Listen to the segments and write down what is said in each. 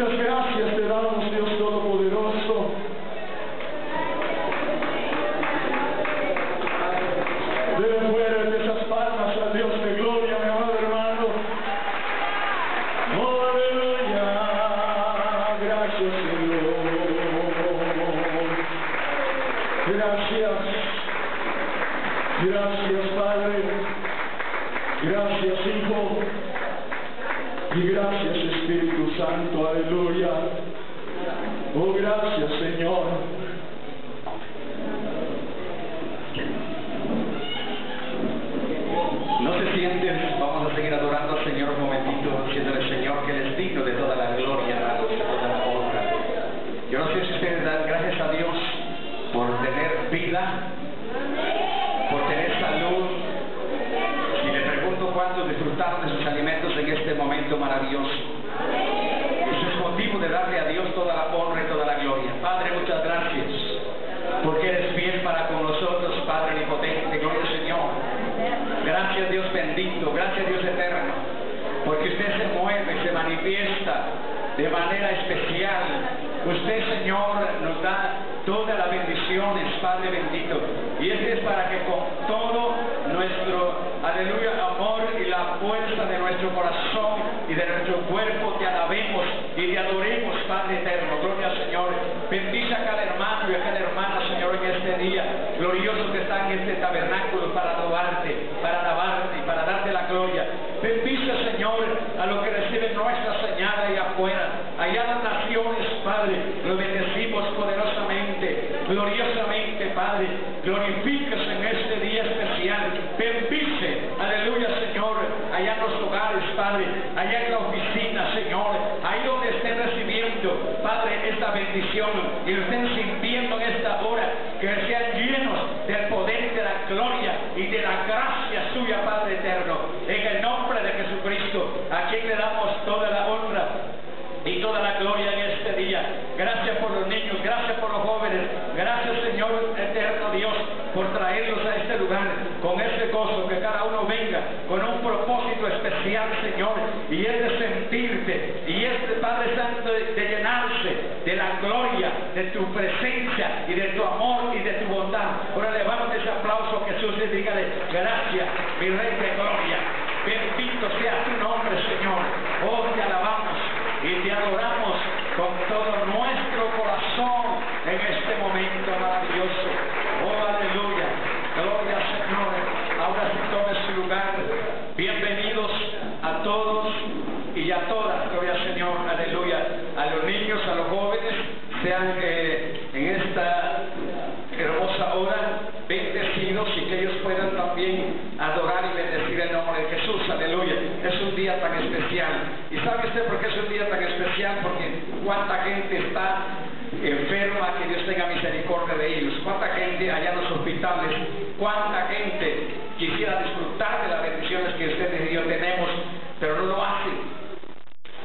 Muchas gracias te damos, Dios Todopoderoso. Deben fuerte esas palmas al Dios de gloria, mi amado hermano. Aleluya, gracias Señor. Gracias, gracias Padre, gracias Hijo y gracias Espíritu Santo, aleluya. Oh, gracias, Señor. No se sienten, vamos a seguir adorando al Señor un momentito, diciéndole, Señor, que Él es digno de toda la gloria, de toda la honra. Yo no sé si ustedes dan gracias a Dios por tener vida, por tener salud. Y le pregunto cuántos disfrutaron de sus alimentos en este momento maravilloso. De darle a Dios toda la honra y toda la gloria. Padre, muchas gracias porque eres fiel para con nosotros, Padre omnipotente, gloria al Señor. Gracias Dios bendito, gracias Dios eterno, porque usted se mueve, se manifiesta de manera especial. Usted, Señor, nos da todas las bendiciones, Padre bendito, y este es para que con todo nuestro, aleluya, amor y la fuerza de nuestro corazón y de nuestro cuerpo te alabemos y te adoremos, Padre eterno. Gloria al Señor. Bendice a cada hermano y a cada hermana, Señor, en este día glorioso que está en este tabernáculo para adorarte, para alabarte y para darte la gloria. Bendice, Señor, a los que reciben nuestra señal allá afuera, allá en las naciones, Padre. Lo bendecimos poderosamente, gloriosamente, Padre. Glorifícase en este día especial. Bendice, aleluya, Señor, allá en los hogares, Padre, allá en la oficina, Señor, ahí donde estén recibiendo, Padre, esta bendición y lo estén sintiendo en esta hora, que sean llenos del poder, de la gloria y de la gracia suya, Padre eterno, en el nombre de Jesucristo, a quien le damos toda la honra y toda la gloria en este día. Gracias por los niños, gracias por los jóvenes, gracias, Señor eterno Dios, por traerlos a este lugar con ese gozo, que cada uno venga con un propósito especial, Señor, y es de sentirte, y es de, Padre Santo, de llenarse de la gloria, de tu presencia y de tu amor y de tu bondad. Ahora levante ese aplauso a Jesús y dígale, gracias, mi Rey de gloria, bendito sea tu nombre, Señor. Oh, te alabamos y te adoramos con todo nuestro corazón en este momento maravilloso. Oh, aleluya, gloria al Señor. Ahora se tome su lugar. Bienvenidos a todos y a todas, gloria al Señor, aleluya. A los niños, a los jóvenes, sean en esta hermosa hora bendecidos y que ellos puedan también adorar y bendecir el nombre de Jesús, aleluya. Es un día tan especial. ¿Y sabe usted por qué es un día tan especial? Porque cuánta gente está enferma, que Dios tenga misericordia de ellos. Cuánta gente allá en los hospitales, cuánta gente quisiera disfrutar de las bendiciones que usted y yo tenemos, pero no lo hacen.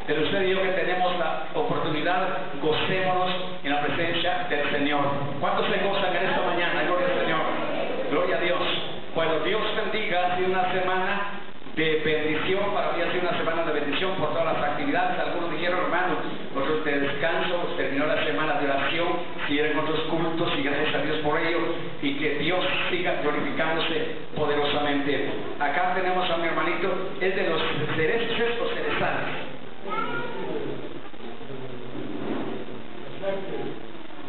Pero usted dijo que tenemos la oportunidad, gocémonos en la presencia del Señor. ¿Cuántos se gozan en esta mañana? Gloria al Señor. Gloria a Dios. Bueno, Dios bendiga. Ha sido una semana de bendición para mí, ha sido una semana de bendición por todas las actividades. Algunos dijeron, hermano, nosotros de descanso, terminó la semana de oración, siguen otros cultos y gracias a Dios por ello, y que Dios siga glorificándose poderosamente. Acá tenemos a mi hermanito, es de los cerezos estos cerezales.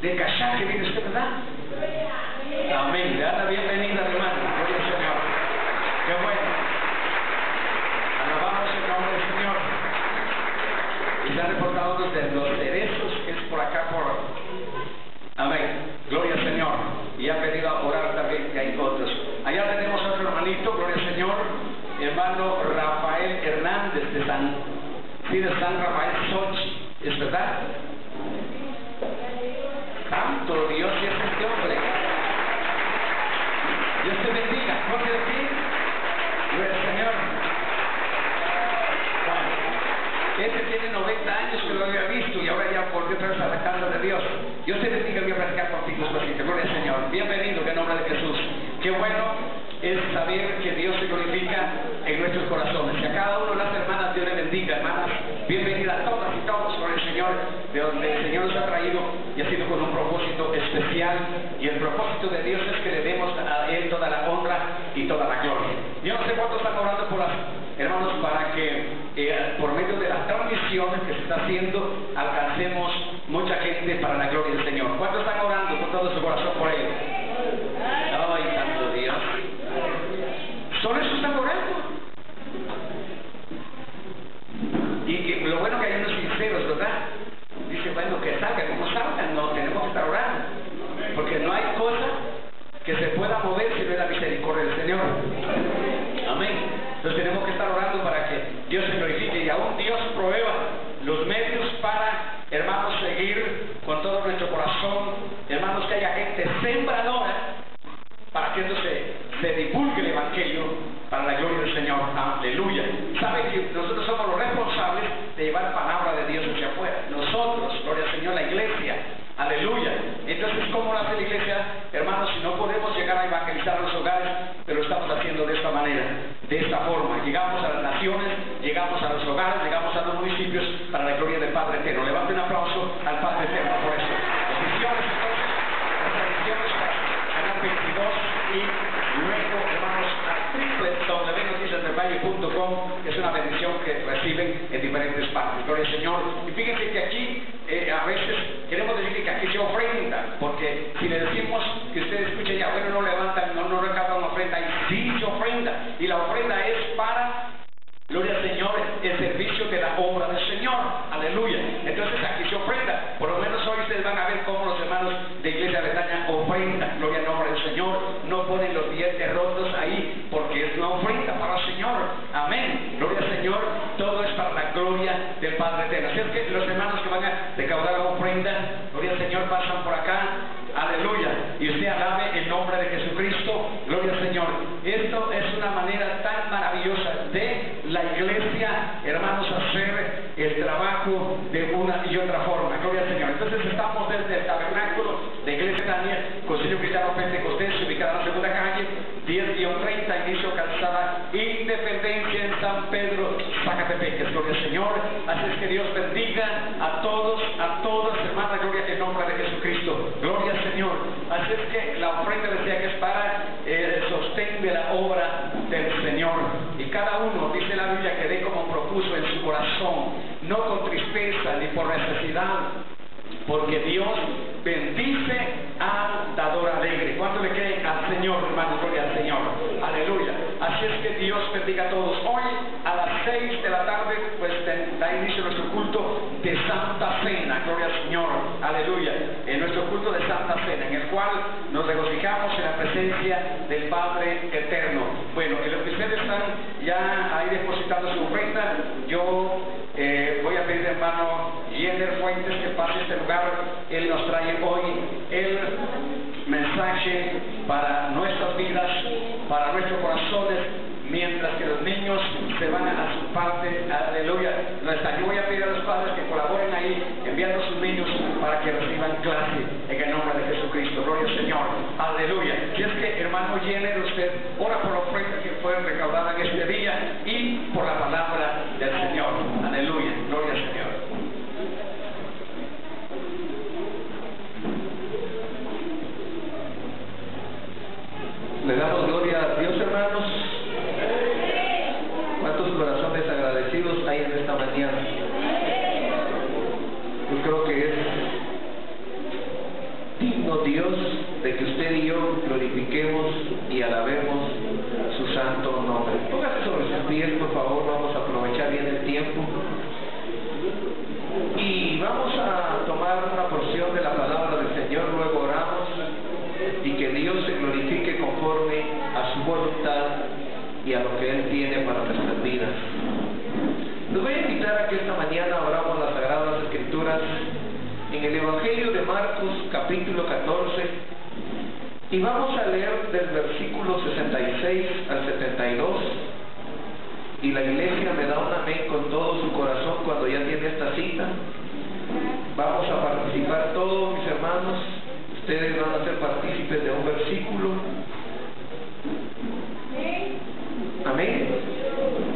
De Cachá, que viene usted, ¿verdad? Amén. Le da la bienvenida, hermano. Gloria al Señor. Qué bueno. Alabamos el nombre del Señor. Y se han reportado desde los cerezos, que es por acá, por. Amén. Gloria al Señor. Y ha pedido a orar también, que hay otros. Allá tenemos a otro hermanito, gloria al Señor. Hermano Rafael Hernández de San Rafael Sochi. ¿Es verdad? Santo Dios, y es este hombre. Dios te bendiga. Gloria a ti. Gloria al Señor. Bueno, este tiene 90 años que lo había visto y ahora ya volvió otra vez a la casa de Dios. Dios te bendiga. Voy a platicar contigo. Gloria al Señor. Bienvenido en el nombre de Jesús. Qué bueno es saber que Dios se glorifica en nuestros corazones. Y a cada uno de las hermanas, Dios le bendiga. Hermanas, bienvenidas a todas y todos, gloria al Señor. Señor, de donde el Señor nos ha traído, y ha sido con un propósito especial, y el propósito de Dios es que le demos a Él toda la honra y toda la gloria. Yo no sé cuántos están orando por las hermanos para que por medio de la transmisión que se está haciendo alcancemos mucha gente para la gloria del Señor. ¿Cuántos están orando con todo su corazón por Él? Ay, santo Dios. ¿Son esos están orando? Y que, lo bueno que hay unos sinceros, ¿verdad? Dice, bueno, que salga, como salgan, no, tenemos que estar orando. Porque no hay cosa que se pueda mover si no es la misericordia del Señor. Amén. Entonces tenemos que estar orando para que Dios se glorifique, y aún Dios provea los medios para, hermanos, seguir con todo nuestro corazón, hermanos, que haya gente sembradora para que entonces se divulgue el Evangelio para la gloria del Señor. Aleluya. Saben que nosotros somos los responsables de llevar la palabra de Dios hacia afuera. Nosotros, gloria al Señor, la iglesia. Aleluya. Entonces, ¿cómo lo hace la iglesia, hermanos, si no podemos llegar a evangelizar los hogares? Pero estamos haciendo de esta manera, de esta forma. Llegamos a las naciones, llegamos a los hogares, llegamos a los municipios para la gloria del Padre Eterno. Levante un aplauso al Padre Eterno por eso. Bendiciones, entonces, las bendiciones para 22 y luego, hermanos, www.noticiasdelvalle.com, que es una bendición que reciben en diferentes partes. Gloria al Señor. Y fíjense que aquí, a veces queremos decir que aquí se ofrenda, porque si le decimos que usted escuche ya, bueno, no levantan, no recaban ofrenda, y sí se ofrenda, y la ofrenda es para, gloria al Señor, el servicio de la obra del Señor. Aleluya. Entonces aquí se ofrenda. Por lo menos hoy ustedes van a ver cómo los hermanos de Iglesia Bretaña ofrendan, gloria al nombre del Señor. No ponen los billetes rotos ahí, porque es una ofrenda para el Señor. Amén. Gloria al Señor. Todo es para la gloria del Padre Eterno. Así es que los hermanos que van a recaudar la ofrenda, gloria al Señor, pasan por acá. Aleluya. Y usted alabe el nombre de Jesucristo. Gloria al Señor. Esto es una manera tan maravillosa de la iglesia, hermanos, hacer el trabajo de una y otra forma. Gloria al Señor. Entonces estamos desde el tabernáculo de Iglesia Tania, Consejo Cristiano Pentecostés, ubicado en la segunda calle, 10-30, Inicio Calzada Independencia, en San Pedro, Zacatepec. Gloria al Señor. Así es que Dios bendiga a todos, a todas, hermanas, gloria en nombre de Jesucristo. Gloria al Señor. Así es que la ofrenda decía que es para el sostén de la obra del Señor. Y cada uno, dice la Biblia, que dé como propuso en su corazón, no con tristeza ni por necesidad, porque Dios bendice al dador alegre. ¿Cuánto le creen al Señor, hermano? Gloria al Señor. Aleluya. Así es que Dios bendiga a todos. Hoy a las 6 de la tarde, pues da inicio nuestro culto de Santa Cena. Gloria al Señor. Aleluya. En nuestro culto de Santa Cena, en el cual nos regocijamos en la presencia del Padre Eterno. Bueno, en lo que ustedes están ya ahí depositando su ofrenda, yo voy a pedir, hermano Yender Fuentes, que pase este lugar. Él nos trae hoy el mensaje para nuestras vidas, para nuestros corazones, mientras que los niños se van a su parte. Aleluya. Yo voy a pedir a los padres que colaboren ahí, enviando a sus niños para que reciban clase en el nombre de Jesucristo. Gloria al Señor. Aleluya. Si es que, hermano Jenner, usted ora por la ofrenda que fue recaudada en este día y por la palabra del Señor. Aleluya. Gloria al Señor. Le damos gloria a Dios, hermanos. ¿Cuántos corazones agradecidos hay en esta mañana? Yo creo que es digno Dios de que usted y yo glorifiquemos y alabemos su santo nombre. Póngase sobre sus pies, por favor. Vamos a aprovechar bien el tiempo. Y vamos a tomar una porción de la palabra del Señor, luego oramos, y que Dios se glorifique conforme a su voluntad y a lo que Él tiene para nuestras vidas. Les voy a invitar a que esta mañana abramos las Sagradas Escrituras en el Evangelio de Marcos, capítulo 14, y vamos a leer del versículo 66 al 72, y la iglesia me da un amén con todo su corazón cuando ya tiene esta cita. Vamos a participar todos, mis hermanos. Ustedes van a ser partícipes de un versículo. Amén.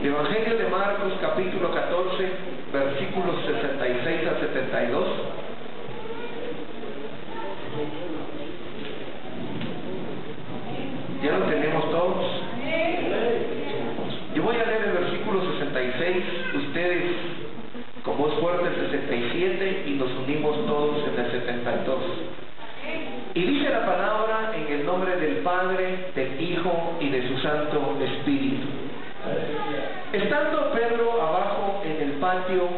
Evangelio de Marcos, capítulo 14, versículos 66 al 72. Ya lo tenemos todos. Yo voy a leer el versículo 66, ustedes con voz fuerte el 67 y nos unimos todos en el 72. Y dice la palabra en el nombre del Padre, del Hijo y de su Santo Espíritu. Estando Pedro abajo en el patio,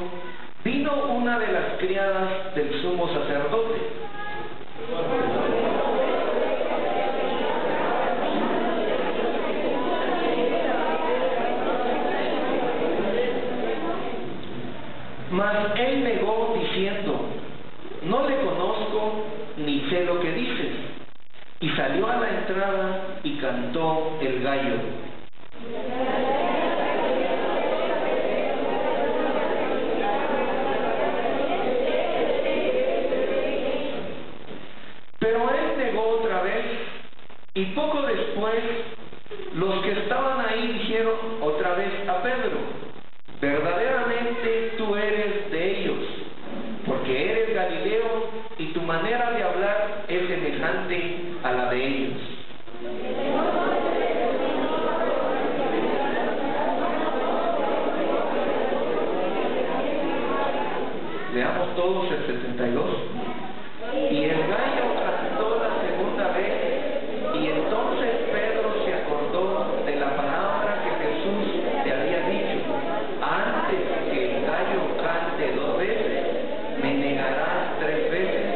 vino una de las criadas del sumo sacerdote. Mas él negó diciendo: no le conozco ni sé lo que dices. Y salió a la entrada y cantó el gallo. Pero él negó otra vez, y poco después los que estaban ahí dijeron otra vez a Pedro: verdaderamente tú eres de ellos, porque eres galileo y tu manera de hablar es semejante a la de ellos. Leamos todos el 72. Y el gallo cantó la segunda vez, y entonces Pedro se acordó de la palabra que Jesús le había dicho: antes que el gallo cante dos veces, me negarás tres veces.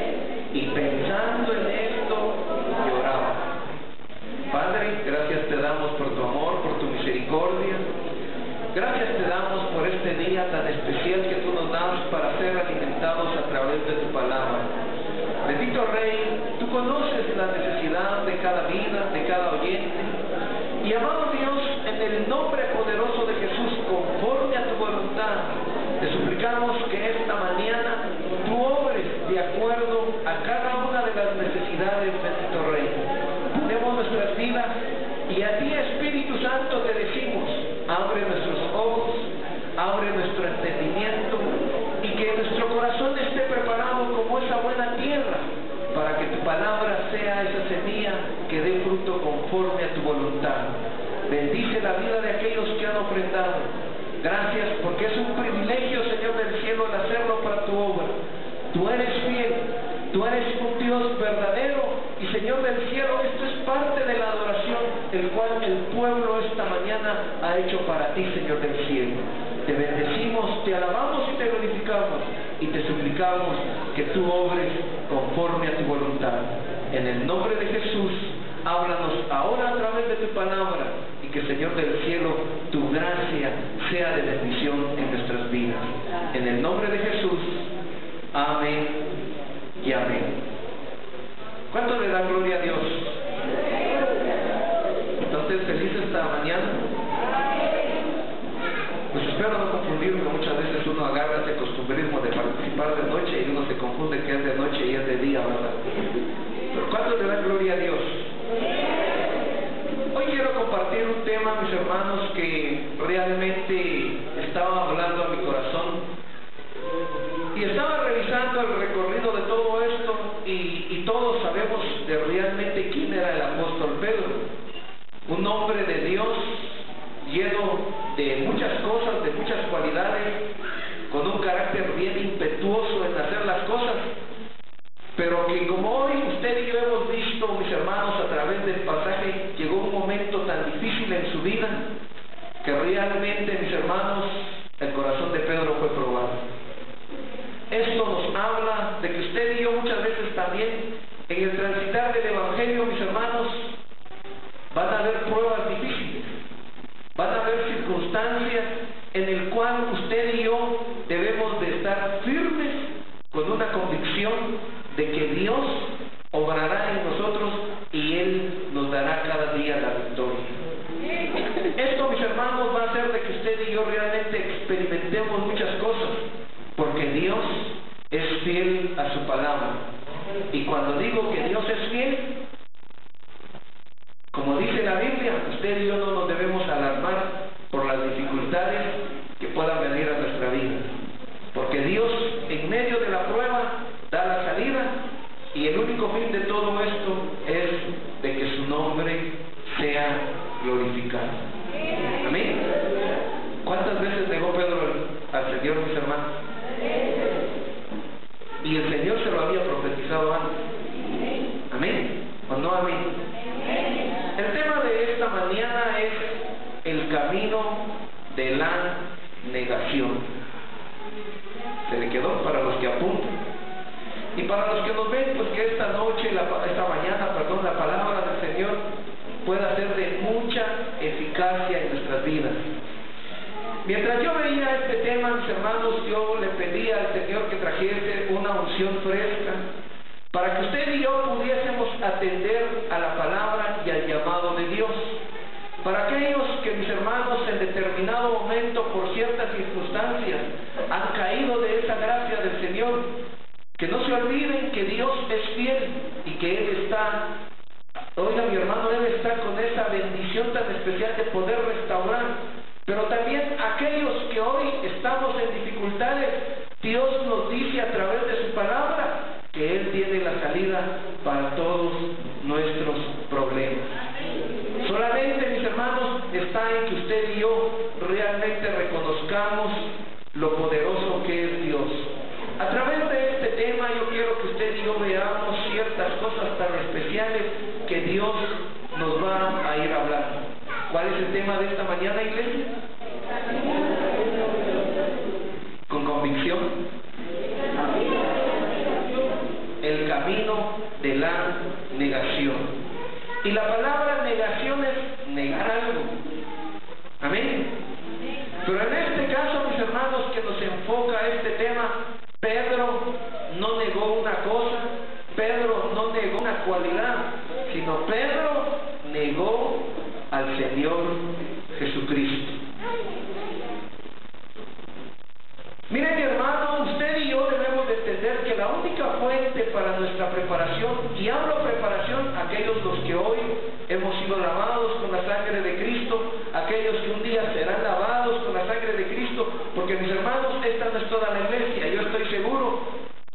Y pensando en esto, lloraba. Padre, gracias te damos por tu amor, por tu misericordia. Gracias te damos por este día tan especial que tú nos das para ser alimentados a través de tu palabra. Bendito Rey, tú conoces la necesidad de cada vida, de cada oyente. Y amado Dios, en el nombre poderoso de Jesús, conforme a tu voluntad, te suplicamos que esta mañana tú obres de acuerdo a cada una de las necesidades, bendito Rey. Ponemos nuestras vidas y a ti, Espíritu Santo, te decimos: abre nuestros ojos, abre nuestro entendimiento, y que nuestro corazón esté preparado como esa buena tierra, para que tu palabra sea esa semilla que dé fruto conforme a tu voluntad. Bendice la vida de aquellos que han ofrendado. Gracias, porque es un privilegio, Señor del cielo, el hacerlo para tu obra. Tú eres fiel, tú eres un Dios verdadero, y Señor del cielo, esto es parte de la adoración, el cual el pueblo esta mañana ha hecho para ti, Señor del cielo. Te bendecimos, te alabamos y te glorificamos, y te suplicamos que tú obres conforme a tu voluntad. En el nombre de Jesús, háblanos ahora a través de tu palabra, y que, Señor del cielo, tu gracia sea de bendición en nuestras vidas. En el nombre de Jesús, amén y amén. ¿Cuánto le da gloria a Dios? ¿Entonces feliz esta mañana? Pues espero no confundirme, muchas veces uno agarra ese costumbrismo de participar de noche y uno se confunde que es de noche y es de día, ¿verdad? Pero ¿cuánto le da gloria a Dios? Hoy quiero compartir un tema, mis hermanos, que realmente estaba hablando a mi corazón. Y estaba revisando el recorrido de todo esto, y todos sabemos de realmente quién era el apóstol Pedro, un hombre de Dios, lleno de muchas cosas, de muchas cualidades, con un carácter bien impetuoso en hacer las cosas, pero que, como hoy usted y yo hemos visto, mis hermanos, a través del pasaje, llegó un momento tan difícil en su vida que realmente, mis hermanos, el corazón de Pedro fue probado. Esto nos habla de que usted y yo muchas veces también, en el transitar del Evangelio, mis hermanos, van a haber pruebas difíciles, van a haber circunstancias en el cual usted y yo debemos de estar firmes con una convicción de que Dios obrará en nosotros y Él nos dará cada día la victoria. Esto, mis hermanos, va a hacer de que usted y yo realmente experimentemos muchas cosas, porque Dios es fiel a su palabra. Y cuando digo que Dios es fiel, como dice la Biblia, usted y yo no nos debemos alarmar por las dificultades que puedan venir a nuestra vida, porque Dios, en medio de la prueba, da la salida, y el único fin de todo esto es de que su nombre sea glorificado. Amén. ¿Cuántas veces negó Pedro al Señor, mis hermanos? Y el Señor se lo había profetizado antes. Amén. ¿O no amén? El tema de esta mañana es el camino de la negación. Se le quedó para los que apuntan. Y para los que nos ven, pues que esta noche, esta mañana, la palabra del Señor pueda ser de mucha eficacia en nuestras vidas. Mientras yo veía este tema, mis hermanos, yo le pedía al Señor que trajese una unción fresca para que usted y yo pudiésemos atender a la palabra y al llamado de Dios. Para aquellos que, mis hermanos, en determinado momento, por ciertas circunstancias, han caído de esa gracia del Señor, que no se olviden que Dios es fiel y que Él está, oiga mi hermano, Él está con esa bendición tan especial de poder restaurar. Pero también aquellos que hoy estamos en dificultades, Dios nos dice a través de su palabra que Él tiene la salida para todos nuestros problemas. Solamente, mis hermanos, está en que usted y yo realmente reconozcamos lo poderoso que es Dios. A través de este tema yo quiero que usted y yo veamos ciertas cosas tan especiales que Dios nos va a ir a hablar. ¿Cuál es el tema de esta mañana, iglesia? Con convicción. El camino de la negación. Y la palabra negación es negar algo. Amén. Pero en este caso, mis hermanos, que nos enfoca este tema, Pedro no negó una cosa, Pedro no negó una cualidad, sino Pedro negó al Señor Jesucristo. Miren, mi hermano, usted y yo debemos de entender que la única fuente para nuestra preparación, y hablo preparación, aquellos los que hoy hemos sido lavados con la sangre de Cristo, aquellos que un día serán lavados con la sangre de Cristo, porque mis hermanos, esta no es toda la iglesia, yo estoy seguro,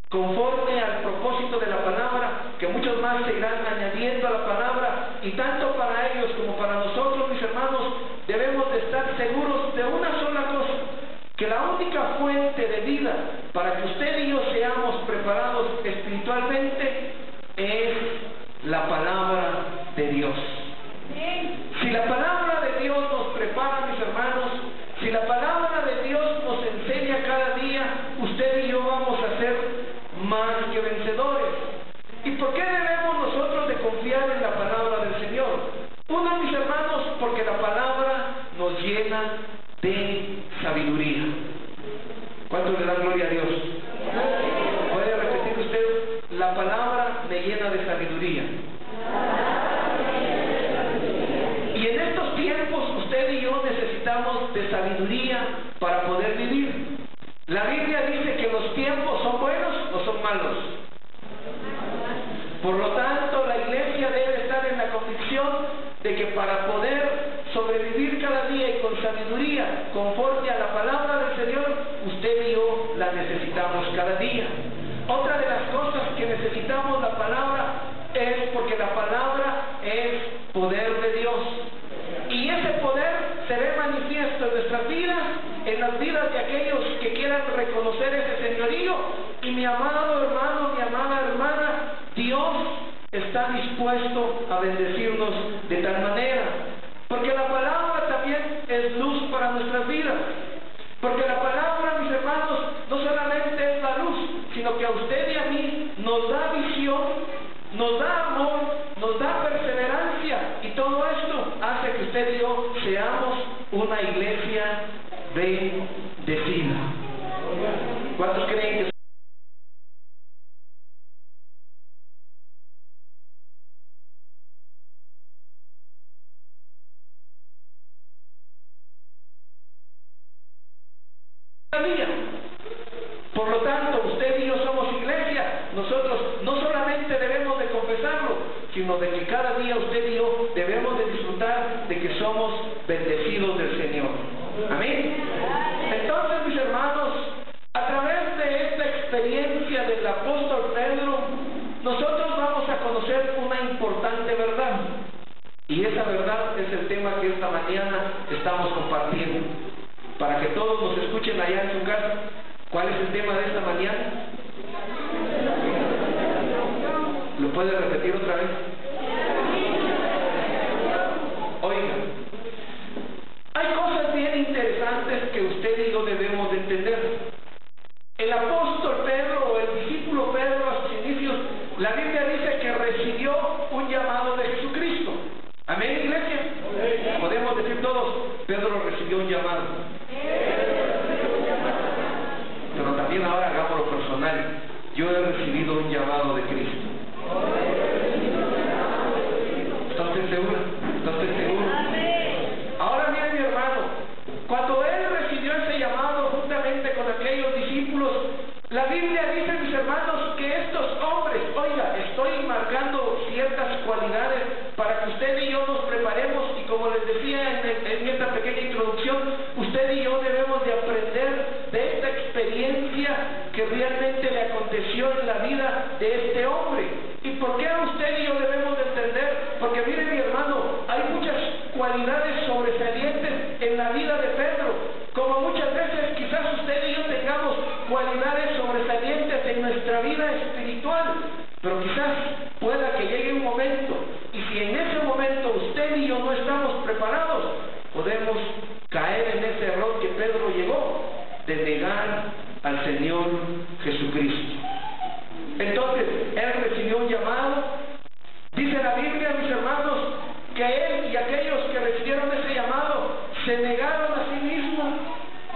conforme al propósito de la palabra, que muchos más se irán añadiendo a la palabra, y tanto para ellos como para nosotros, mis hermanos, debemos de estar seguros de una sola cosa, que la única fuente de vida para que usted y yo seamos preparados espiritualmente es la palabra de Dios. Si la palabra de Dios nos prepara, mis hermanos, si la palabra de Dios nos enseña cada día, usted y yo vamos a ser más que vencedores. ¿Y por qué debemos nosotros de confiar en la palabra del Señor? Uno, mis hermanos, porque la palabra nos llena de sabiduría. ¿Cuánto le da gloria a Dios? ¿Puede repetir usted? La palabra me llena de sabiduría. Y en estos tiempos usted y yo necesitamos de sabiduría para poder vivir. La Biblia dice que los tiempos son buenos o son malos. Por lo tanto, la iglesia debe estar en la convicción de que para poder sobrevivir cada día y con sabiduría, conforme a la palabra del Señor, usted y yo la necesitamos cada día. Otra de las cosas que necesitamos la palabra es porque la palabra es poder de Dios. Y ese poder se ve manifiesto en nuestras vidas, en las vidas de aquellos que quieran reconocer ese señorío. Y mi amado hermano, mi amada hermana, Dios está dispuesto a bendecirnos de tal manera. Porque la palabra también es luz para nuestras vidas. Porque la palabra, mis hermanos, no solamente es la luz, sino que a usted y a mí nos da visión, nos da amor, nos da perseverancia. Y todo esto hace que usted y yo seamos una iglesia bendecida. ¿Cuántos creen que por lo tanto, usted y yo somos iglesia? Nosotros no solamente debemos de confesarlo, sino de que cada día usted y yo debemos de disfrutar de que somos bendecidos del Señor. Amén. Entonces, mis hermanos, a través de esta experiencia del apóstol Pedro, nosotros vamos a conocer una importante verdad. Y esa verdad es el tema que esta mañana estamos compartiendo. Para que todos nos escuchen allá en su casa, ¿cuál es el tema de esta mañana? ¿Lo puede repetir otra vez? Oiga, hay cosas bien interesantes que usted y yo debemos de entender. El apóstol Pedro, o el discípulo Pedro a sus inicios, la Biblia dice que recibió un llamado de Jesucristo. ¿Amén, iglesia? Amén. Podemos decir todos, Pedro recibió un llamado. Pero también ahora hagámoslo personal. Yo he recibido un llamado de Cristo. ¿Está usted seguro? ¿Está usted seguro? Ahora mire, mi hermano, cuando él recibió ese llamado juntamente con aquellos discípulos, la Biblia dice, mis hermanos, que estos hombres, oiga, estoy marcando ciertas cualidades para que usted y yo nos preparemos, y como les decía en esta pequeña introducción, usted y yo debemos de aprender de esta experiencia que realmente le aconteció en la vida de este hombre. ¿Y por qué usted y yo debemos de entender? Porque mire, mi hermano, hay muchas cualidades sobresalientes en la vida de Pedro, como muchas veces quizás usted y yo tengamos cualidades sobresalientes en nuestra vida espiritual, pero quizás pueda que llegue un momento, y si en ese momento usted y yo no estamos preparados, podemos caer en ese error que Pedro llegó, de negar al Señor Jesucristo. Entonces, él recibió un llamado. Dice la Biblia, mis hermanos, que él y aquellos que recibieron ese llamado se negaron a sí mismos,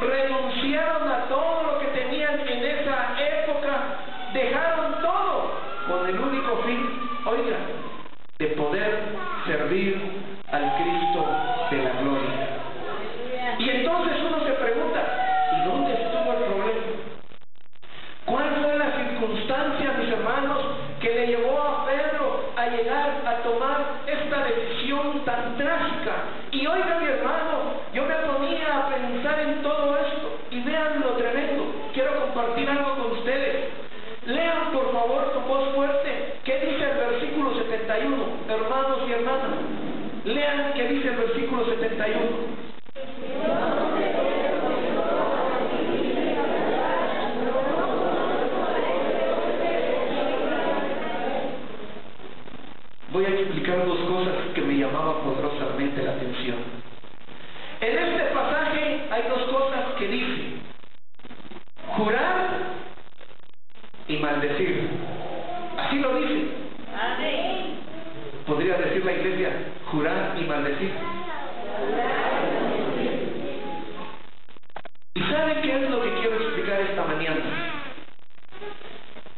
renunciaron a todo lo que tenían en esa época, dejaron todo con el único fin, oiga, de poder servir al Cristo de la gloria. Y entonces uno se pregunta, ¿y dónde estuvo el problema? ¿Cuál fue la circunstancia, mis hermanos, que le llevó a Pedro a llegar a tomar esta decisión tan trágica? Y oiga, mi hermano, yo me ponía a pensar en todo esto, y vean lo tremendo. Quiero compartir algo con ustedes. Lean, por favor, con voz fuerte, ¿qué dice el versículo 71, hermanos y hermanas? Lean qué dice el versículo 71. Voy a explicar dos cosas que me llamaban poderosamente la atención. En este pasaje hay dos cosas que dice: jurar y maldecir. Así lo dice. Amén. ¿Podría decir la iglesia jurar y maldecir? ¿Y sabe qué es lo que quiero explicar esta mañana?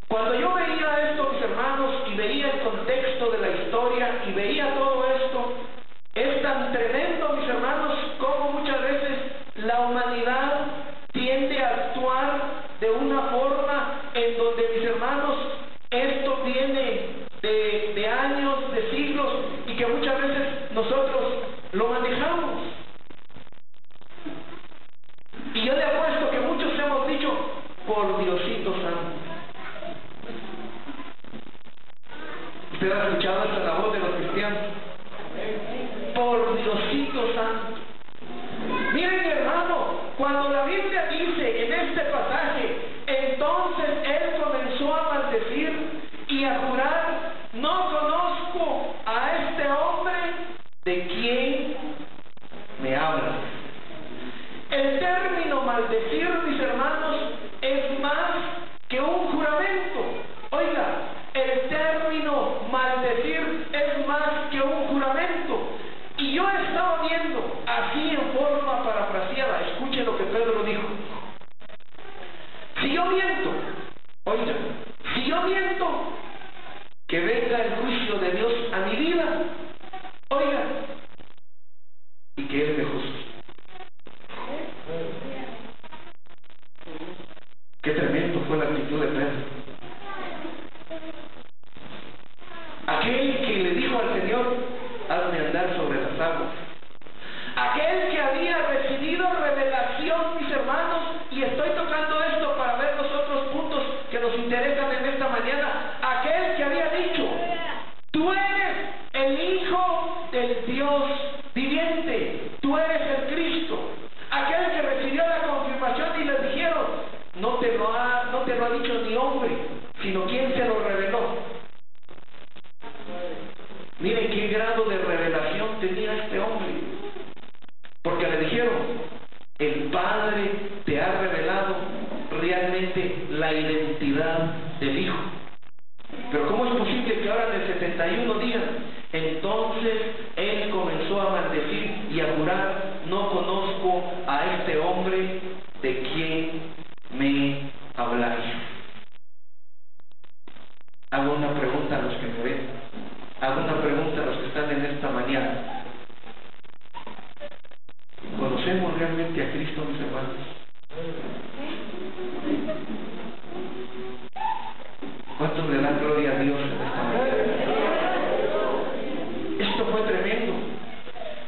Cuando yo veía esto, mis hermanos, y veía el contexto de la historia y veía todo esto, es tan tremendo, mis hermanos, como muchas veces la humanidad tiende a actuar de una forma en donde, mis hermanos, esto viene de años, de siglos, y que muchas veces nosotros lo manejamos. Y yo le apuesto que muchos hemos dicho, por Diosito Santo. ¿Usted ha escuchado hasta la voz de los cristianos? Por Diosito Santo. Miren, hermano, cuando la Biblia dice en este pasaje, entonces él comenzó a maldecir y a jurar, no conozco a este hombre de quien me hablas. El término maldecir, mis hermanos, es más que un juramento. Oiga, el término maldecir es más que un juramento. Y yo he estado viendo, así en forma parafraseada, escuche lo que Pedro dijo. Si yo miento, oiga, si yo miento, que venga el juicio de Dios a mi vida, oiga, y que Él me juzgue. Qué tremendo fue la actitud de Pedro. Aquel que le dijo al Señor, hazme andar sobre las aguas. Aquel que había recibido revelación, mis hermanos, y estoy tocando esto para ver los otros puntos que nos interesan en esta mañana. Aquel que había dicho, tú eres el Hijo del eres Dios viviente, tú eres el Cristo. Aquel que recibió la confirmación y les dijeron, no te lo ha dicho ni hombre, sino quien se lo reveló. Miren qué grado de revelación tenía este hombre, porque le dijeron, el Padre te ha revelado realmente la identidad del Hijo. Pero ¿cómo es posible que ahora en el 71 digan, entonces él comenzó a maldecir y a jurar, no conozco a este hombre de quien me habláis? Hago una pregunta a los que me ven, hago una pregunta a los que están en esta mañana. ¿Conocemos realmente a Cristo, mis hermanos? ¿Cuántos le dan gloria a Dios en esta mañana? Esto fue tremendo,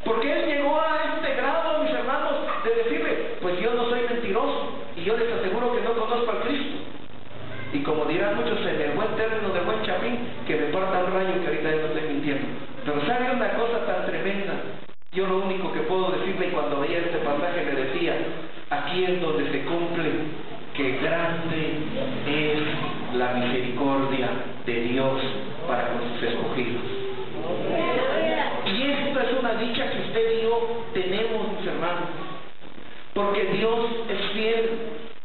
porque él llegó a este grado, mis hermanos, de decirle, pues yo no soy mentiroso y yo les aseguro que no conozco al Cristo. Y como dirán muchos en el buen término de buen chapín, que me parta el rayo que ahorita yo no estoy mintiendo. Pero ¿saben una cosa tan tremenda? Yo lo único que puedo decirle, cuando veía este pasaje le decía, aquí es donde se cumple que grande es la misericordia de Dios para con sus escogidos. Y esta es una dicha que usted y yo tenemos, mis hermanos, porque Dios es fiel,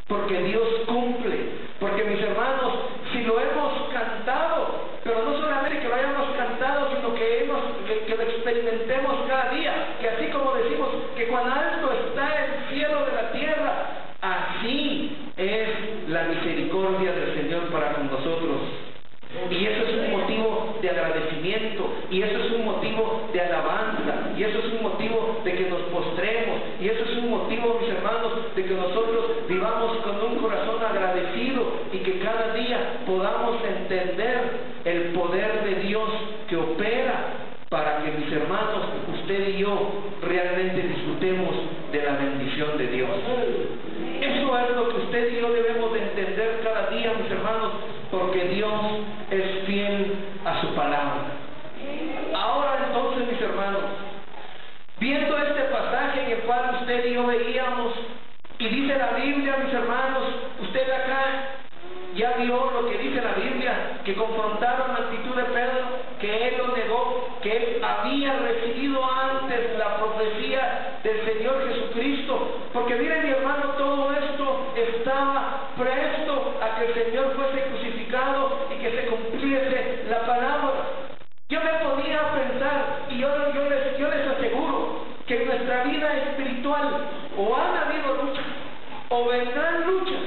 porque Dios cumple, porque, mis hermanos, si lo hemos cantado, pero no solamente que lo hayamos cantado, sino que lo experimentemos cada día, que así como decimos que cuán alto está el cielo de la tierra, así es la misericordia del Señor para con nosotros. Y eso es un motivo de agradecimiento, y eso es un motivo de alabanza, y eso es un motivo de que nos postremos, y eso es un motivo, mis hermanos, de que nosotros vivamos con un corazón agradecido y que cada día podamos entender el poder de Dios que opera para que, mis hermanos, usted y yo realmente disfrutemos de la bendición de Dios. Eso es lo que usted y yo debemos de entender cada día, mis hermanos, porque Dios es fiel a su palabra. Ahora entonces, mis hermanos, viendo este pasaje en el cual usted y yo veíamos, y dice la Biblia, mis hermanos, usted acá ya vio lo que dice la Biblia, que confrontaron la actitud de Pedro, que él lo negó, que él había recibido antes la profecía del Señor Jesucristo, porque miren, mi hermano, todo esto estaba presto a que el Señor fuese crucificado y que se cumpliese la palabra. Yo me ponía a pensar, y yo les aseguro que en nuestra vida espiritual o han habido luchas o vendrán luchas,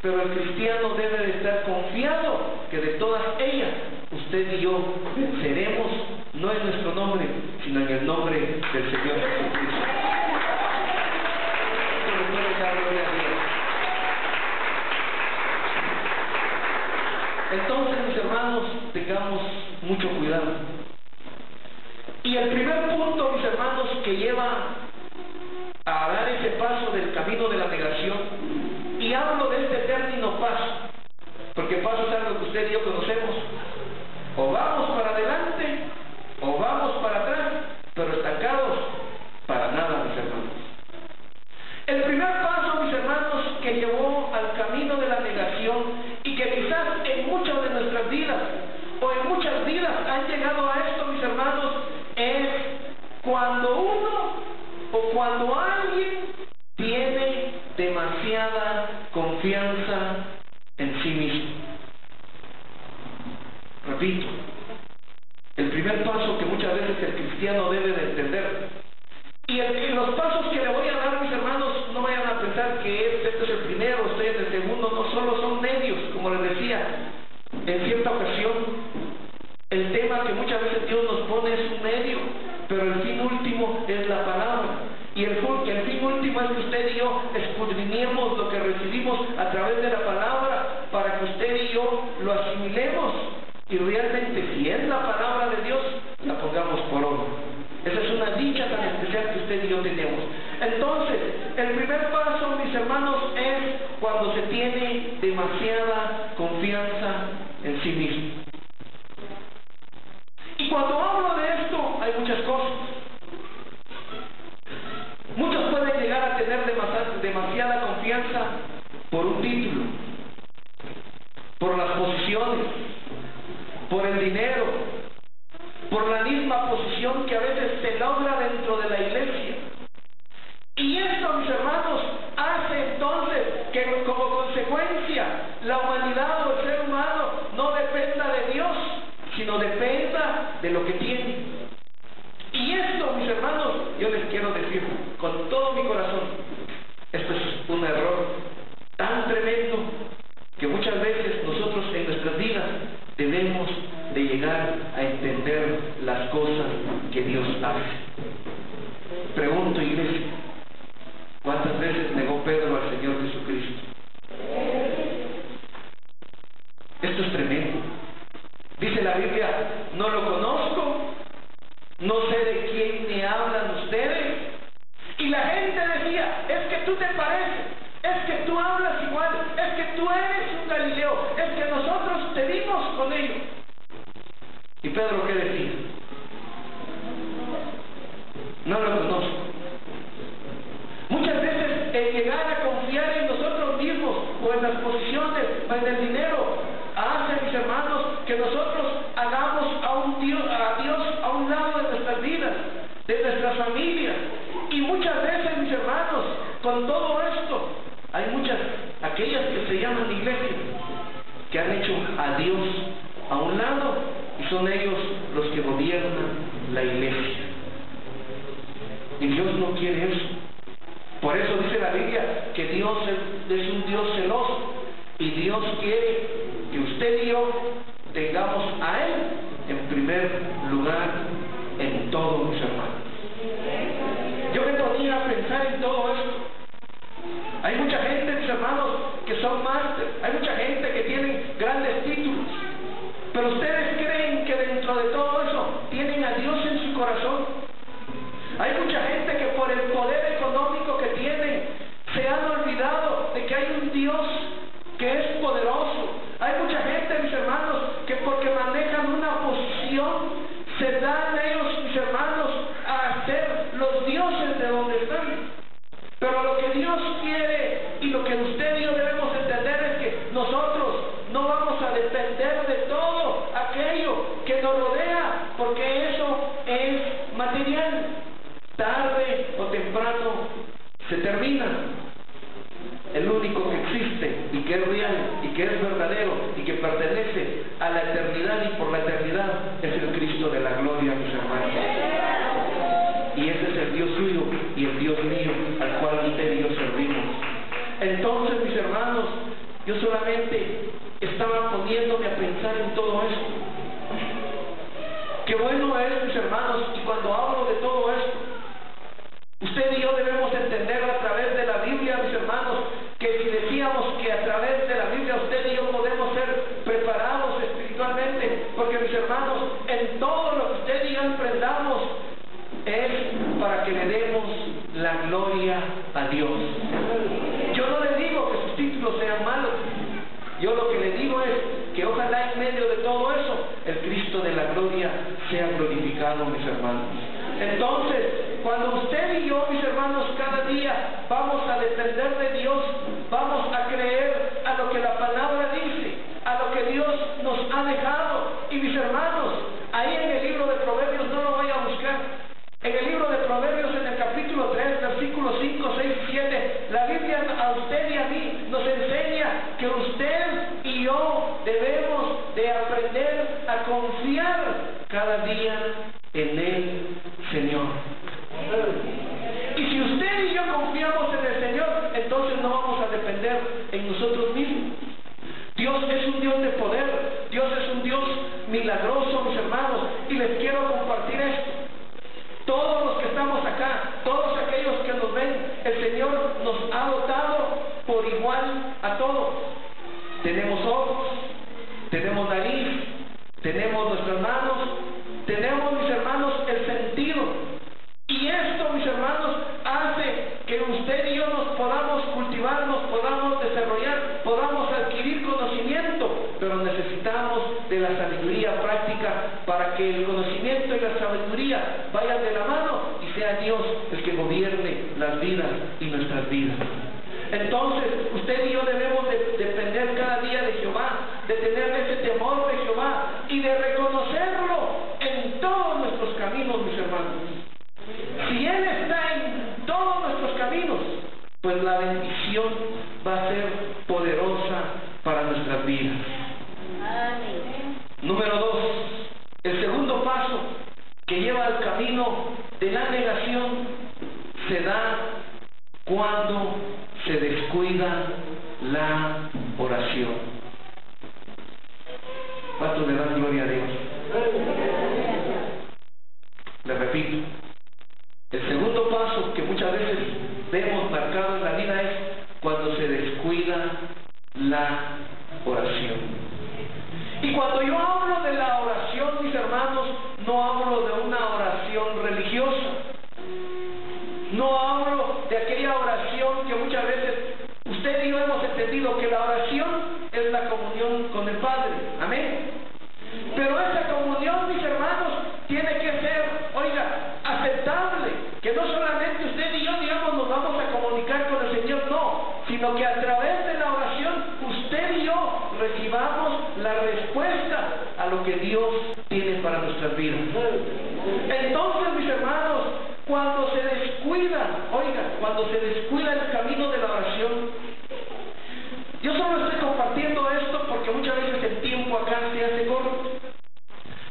pero el cristiano debe de estar confiado que de todas ellas usted y yo venceremos, no en nuestro nombre, sino en el nombre del Señor Jesucristo. Entonces, mis hermanos, tengamos mucho cuidado. Y el primer punto, mis hermanos, que lleva a dar ese paso del camino de la negación, y hablo de este término paso, porque paso es algo que usted y yo conocemos, o vamos para adelante o vamos para atrás, pero estancados para nada, mis hermanos. El primer paso, mis hermanos, que llevó al camino de la negación, y que quizás en muchas de nuestras vidas o en muchas vidas han llegado a esto, mis hermanos, es cuando uno o cuando alguien tiene demasiada confianza en sí mismo. Repito, el primer paso que muchas veces el cristiano debe de entender, y los pasos que le voy a dar, mis hermanos, no vayan a pensar que este es el primero, este es el segundo, no, solo son medios, como les decía. En cierta ocasión, el tema que muchas veces Dios nos pone es un medio, pero el fin último es la palabra. Y el fin último es que usted y yo escudriñemos lo que recibimos a través de la palabra, para que usted y yo lo asimilemos y realmente, si es la palabra de Dios, la pongamos por obra. Esa es una dicha tan especial que usted y yo tenemos. Entonces, el primer paso, mis hermanos, es cuando se tiene demasiada confianza en sí mismo. Y cuando hablo de esto, hay muchas cosas. de lo que tiene. Y esto, mis hermanos, yo les quiero decir con todo mi corazón, esto es un error tan tremendo que muchas veces nosotros en nuestras vidas debemos de llegar a entender las cosas que Dios hace. Pregunto, iglesia, ¿cuántas veces negó Pedro al Señor Jesucristo? Esto es tremendo. Dice la Biblia, no lo conozco, no sé de quién me hablan ustedes. Y la gente decía, es que tú te pareces, es que tú hablas igual, es que tú eres un Galileo, es que nosotros te vimos con ellos. ¿Y Pedro qué decía? No lo conozco. Muchas veces el llegar a confiar en nosotros mismos, o en las posiciones, o en el dinero, hace, mis hermanos, que nosotros hagamos a Dios a un lado de nuestras vidas, de nuestras familias. Y muchas veces, mis hermanos, con todo esto, hay muchas, aquellas que se llaman iglesias, que han hecho a Dios a un lado, y son ellos los que gobiernan la iglesia. Y Dios no quiere eso. Por eso dice la Biblia que Dios es un Dios celoso, y Dios quiere que usted y yo tengamos a Él en primer lugar en todo, mis hermanos. Yo me ponía a pensar en todo esto. Hay mucha gente, mis hermanos, que son másteres, hay mucha gente que tienen grandes títulos, pero ustedes creen que dentro de todo eso tienen a Dios en su corazón. Hay mucha gente que por el poder económico que tienen se han olvidado de que hay un Dios que es poderoso. Hay mucha gente, mis hermanos, que porque manejan una posición se dan ellos, mis hermanos, a ser los dioses de donde están. Pero lo que Dios quiere y lo que usted y yo debemos entender es que nosotros no vamos a depender de todo aquello que nos rodea, porque eso es material. Tarde o temprano se termina. El único que existe y que es real y que es verdadero y que pertenece a la eternidad y por la eternidad es el Cristo de la gloria, mis hermanos. Y ese es el Dios suyo y el Dios mío al cual usted y yo servimos. Entonces, mis hermanos, yo solamente estaba poniéndome a pensar en todo esto. Qué bueno es, mis hermanos, y cuando hablo de todo esto, usted y yo debemos entender a través de la Biblia, mis hermanos, que si decíamos que a través de la Biblia usted y yo podemos ser preparados espiritualmente, porque, mis hermanos, en todo lo que usted y yo emprendamos es para que le demos la gloria a Dios. Yo no le digo que sus títulos sean malos, yo lo que le digo es que ojalá en medio de todo eso el Cristo de la gloria sea glorificado, mis hermanos. Entonces, cuando usted y yo, mis hermanos, cada día vamos a depender de Dios, vamos a creer a lo que la palabra dice, a lo que Dios nos ha dejado. Y, mis hermanos, ahí en el libro de Proverbios, no lo vaya a buscar, en el libro de Proverbios, en el capítulo 3, versículos 5, 6 y 7, la Biblia a usted y a mí nos enseña que usted y yo debemos de aprender a confiar cada día en el Señor. Y si usted y yo confiamos en el Señor, entonces no vamos a depender en nosotros mismos. Dios es un Dios de poder, Dios es un Dios milagroso, mis hermanos, y les quiero compartir esto. Todos los que estamos acá, todos aquellos que nos ven, el Señor nos ha dotado por igual a todos. Tenemos ojos, tenemos nariz, tenemos nuestras manos, tenemos, mis hermanos, el sentido. Y esto, mis hermanos, hace que usted y yo nos podamos cultivar, nos podamos desarrollar, podamos adquirir conocimiento, pero necesitamos de la sabiduría práctica para que el conocimiento y la sabiduría vayan de la mano y sea Dios el que gobierne las vidas y nuestras vidas. Entonces, usted y yo debemos de depender cada día de Jehová, de tener ese temor de Jehová y de reconocerlo en todos nuestros caminos, mis hermanos. Si Él está en todos nuestros caminos, pues la bendición va a ser poderosa para nuestras vidas. Amén. Número 2, el segundo paso de la negación se da cuando se descuida la oración. ¿Cuántos le dan gloria a Dios? Le repito, el segundo paso que muchas veces vemos marcado en la vida es cuando se descuida la oración. Y cuando yo hablo de la oración, mis hermanos, no hablo de una oración religiosa, no hablo de aquella oración que muchas veces usted y yo hemos entendido que la oración es la comunión con el Padre, amén. Pero esa comunión, mis hermanos, tiene que ser, oiga, aceptable, que no solamente usted y yo, digamos, nos vamos a comunicar con el Señor, no, sino que a través de la oración usted y yo recibamos la respuesta a lo que Dios tiene para nuestras vidas. Entonces, mis hermanos, cuando se descuida, oiga, cuando se descuida el camino de la oración, yo solo estoy compartiendo esto porque muchas veces el tiempo acá se hace corto.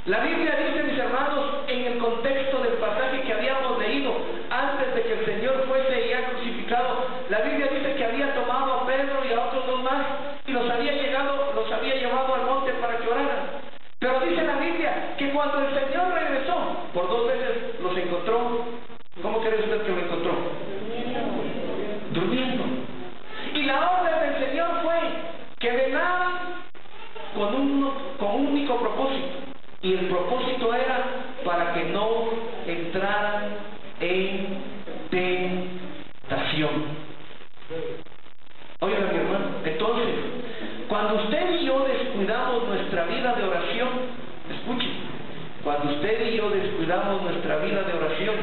La Biblia dice, mis hermanos, en el contexto del pasaje que habíamos leído antes de que el Señor fuese ya crucificado, la Biblia dice que había tomado a Pedro y a otros dos más y los había llevado al monte para que oraran. Pero dice la Biblia que cuando el Señor regresó, por dos veces los encontró. ¿Cómo cree usted que lo encontró? Durmiendo. Y la orden del Señor fue que velaran con un único propósito. Y el propósito era para que no entraran en tentación. Oigan, mi hermano, entonces, cuando usted y yo descuidamos nuestra vida de oración, escuchen, cuando usted y yo descuidamos nuestra vida de oración,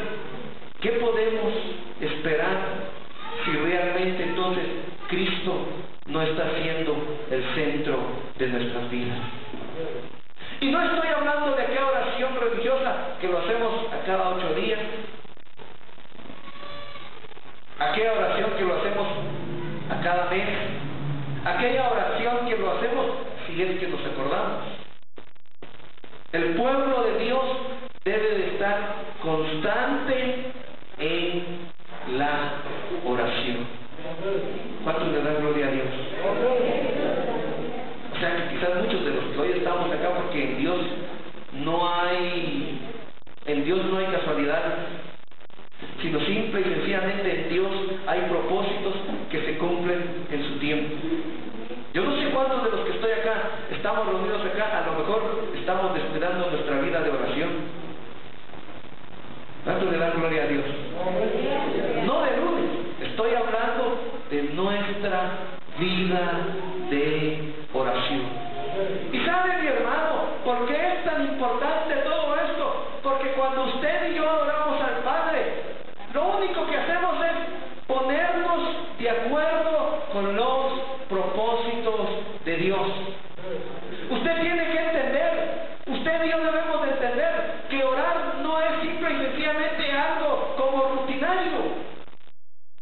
¿qué podemos esperar si realmente entonces Cristo no está siendo el centro de nuestras vidas? Y no estoy hablando de aquella oración religiosa que lo hacemos a cada 8 días, aquella oración que lo hacemos a cada mes, aquella oración que lo hacemos si es que nos acordamos. El pueblo de Dios debe de estar constante en la oración. ¿Cuántos le dan gloria a Dios? O sea que quizás muchos de los que hoy estamos acá, porque en Dios no hay casualidad, sino simple y sencillamente en Dios hay propósitos que se cumplen en su tiempo. Yo no sé cuántos de los que estoy acá, estamos reunidos acá, a lo mejor estamos descuidando nuestra vida de oración. ¿Cuánto le dan gloria a Dios? No de lunes, estoy hablando de nuestra vida de oración. Y sabe, mi hermano, ¿por qué es tan importante todo esto? Porque cuando usted y yo oramos al Padre, lo único que hacemos es ponernos de acuerdo con los propósitos de Dios. Usted tiene que entender, usted y yo debemos de entender que orar no es simple y sencillamente algo como rutinario,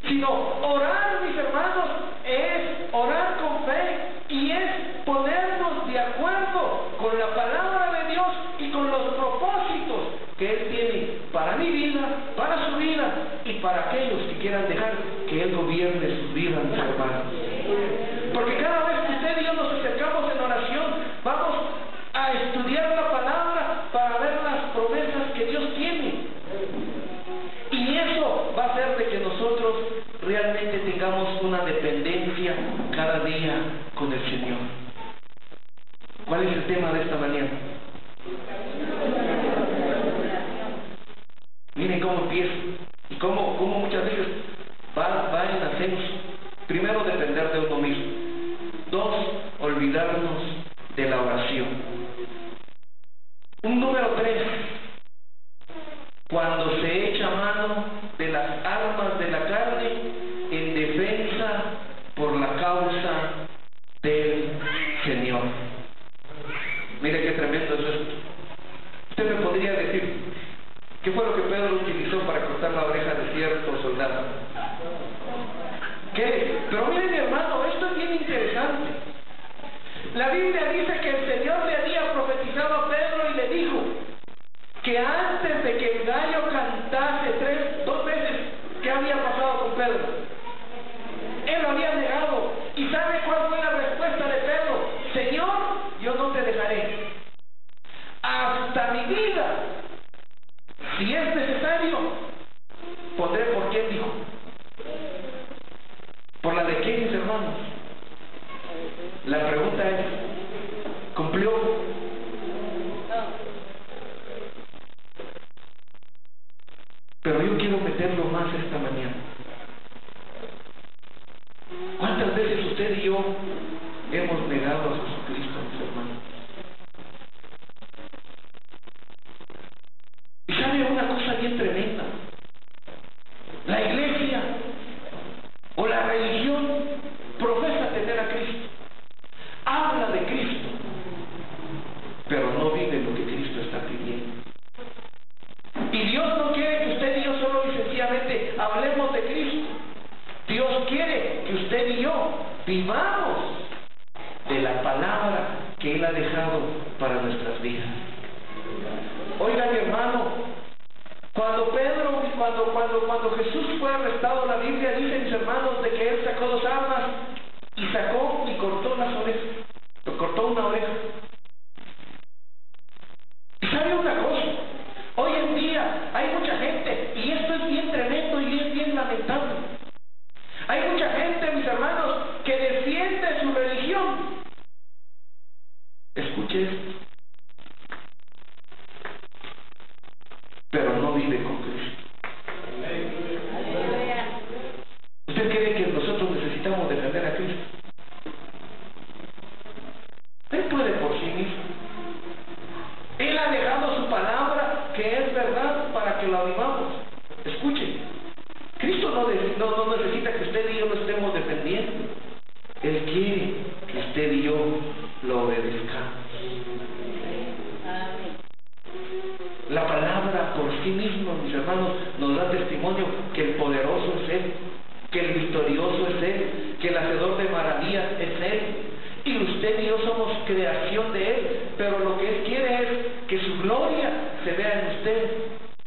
sino orar, mis hermanos, es orar con fe y es ponernos de acuerdo con la palabra de Dios y con los propósitos que Él tiene para mi vida, para su vida y para aquellos que quieran dejar que Él gobierne sus vidas, mis hermanos. Porque cada vez que usted y yo nos acercamos en oración, vamos a estudiar la palabra para ver las promesas que Dios tiene. Y eso va a hacer de que nosotros realmente tengamos una dependencia cada día con el Señor. ¿Cuál es el tema de esta mañana? Miren cómo empieza y cómo muchas veces va en ascenso. Primero, depender de uno mismo. 2, olvidarnos de la oración. Un número 3, cuando se echa mano de las armas de la carne en defensa por la causa del Señor. Mire qué tremendo es esto. Usted me podría decir, ¿qué fue lo que Pedro utilizó para cortar la oreja de cierto soldado? ¿Qué? Pero mire, mi hermano, esto es bien interesante. La Biblia dice que el Señor le había profetizado a Pedro y le dijo: que antes de que el gallo cantase dos veces, ¿qué había pasado con Pedro? Él lo había negado. ¿Y sabe cuál fue la respuesta de Pedro? Señor, yo no te dejaré hasta mi vida. Si es necesario, pondré por quién dijo. ¿Por la de quién, mis hermanos? La pregunta es, ¿cumplió? Pero yo quiero meterlo más esta mañana. ¿Cuántas veces usted y yo hemos negado a Jesucristo, mis hermanos? Y sabe una cosa bien tremenda. La iglesia o la religión profesa tener a Cristo, habla de Cristo, pero no vive lo que Cristo está pidiendo. Y Dios no quiere que usted y yo solo y sencillamente hablemos de Cristo. Dios quiere que usted y yo vivamos de la palabra que Él ha dejado para nuestras vidas. Oiga, mi hermano, cuando Jesús fue arrestado, la Biblia dice, mis hermanos, de que Él sacó dos armas y sacó y cortó las orejas. Cortó una oreja. ¿Y sabe una cosa? Hoy en día hay mucha gente, y esto es bien tremendo y es bien lamentable. Hay mucha gente, mis hermanos, que defiende su religión. Escuche esto. Pero no vive con Cristo. ¿Usted cree que nosotros necesitamos defender a Cristo? Él puede por sí mismo. Él ha dejado su palabra, que es verdad, para que la vivamos. Escuchen, Cristo no necesita que usted y yo lo estemos defendiendo. Él quiere que usted y yo lo obedezcamos. La palabra por sí mismo, mis hermanos, nos da testimonio que el poderoso es Él, que el victorioso es Él, que el hacedor de maravillas es Él. Y usted y yo somos creación de Él, pero lo que Él quiere es que su gloria se vea en usted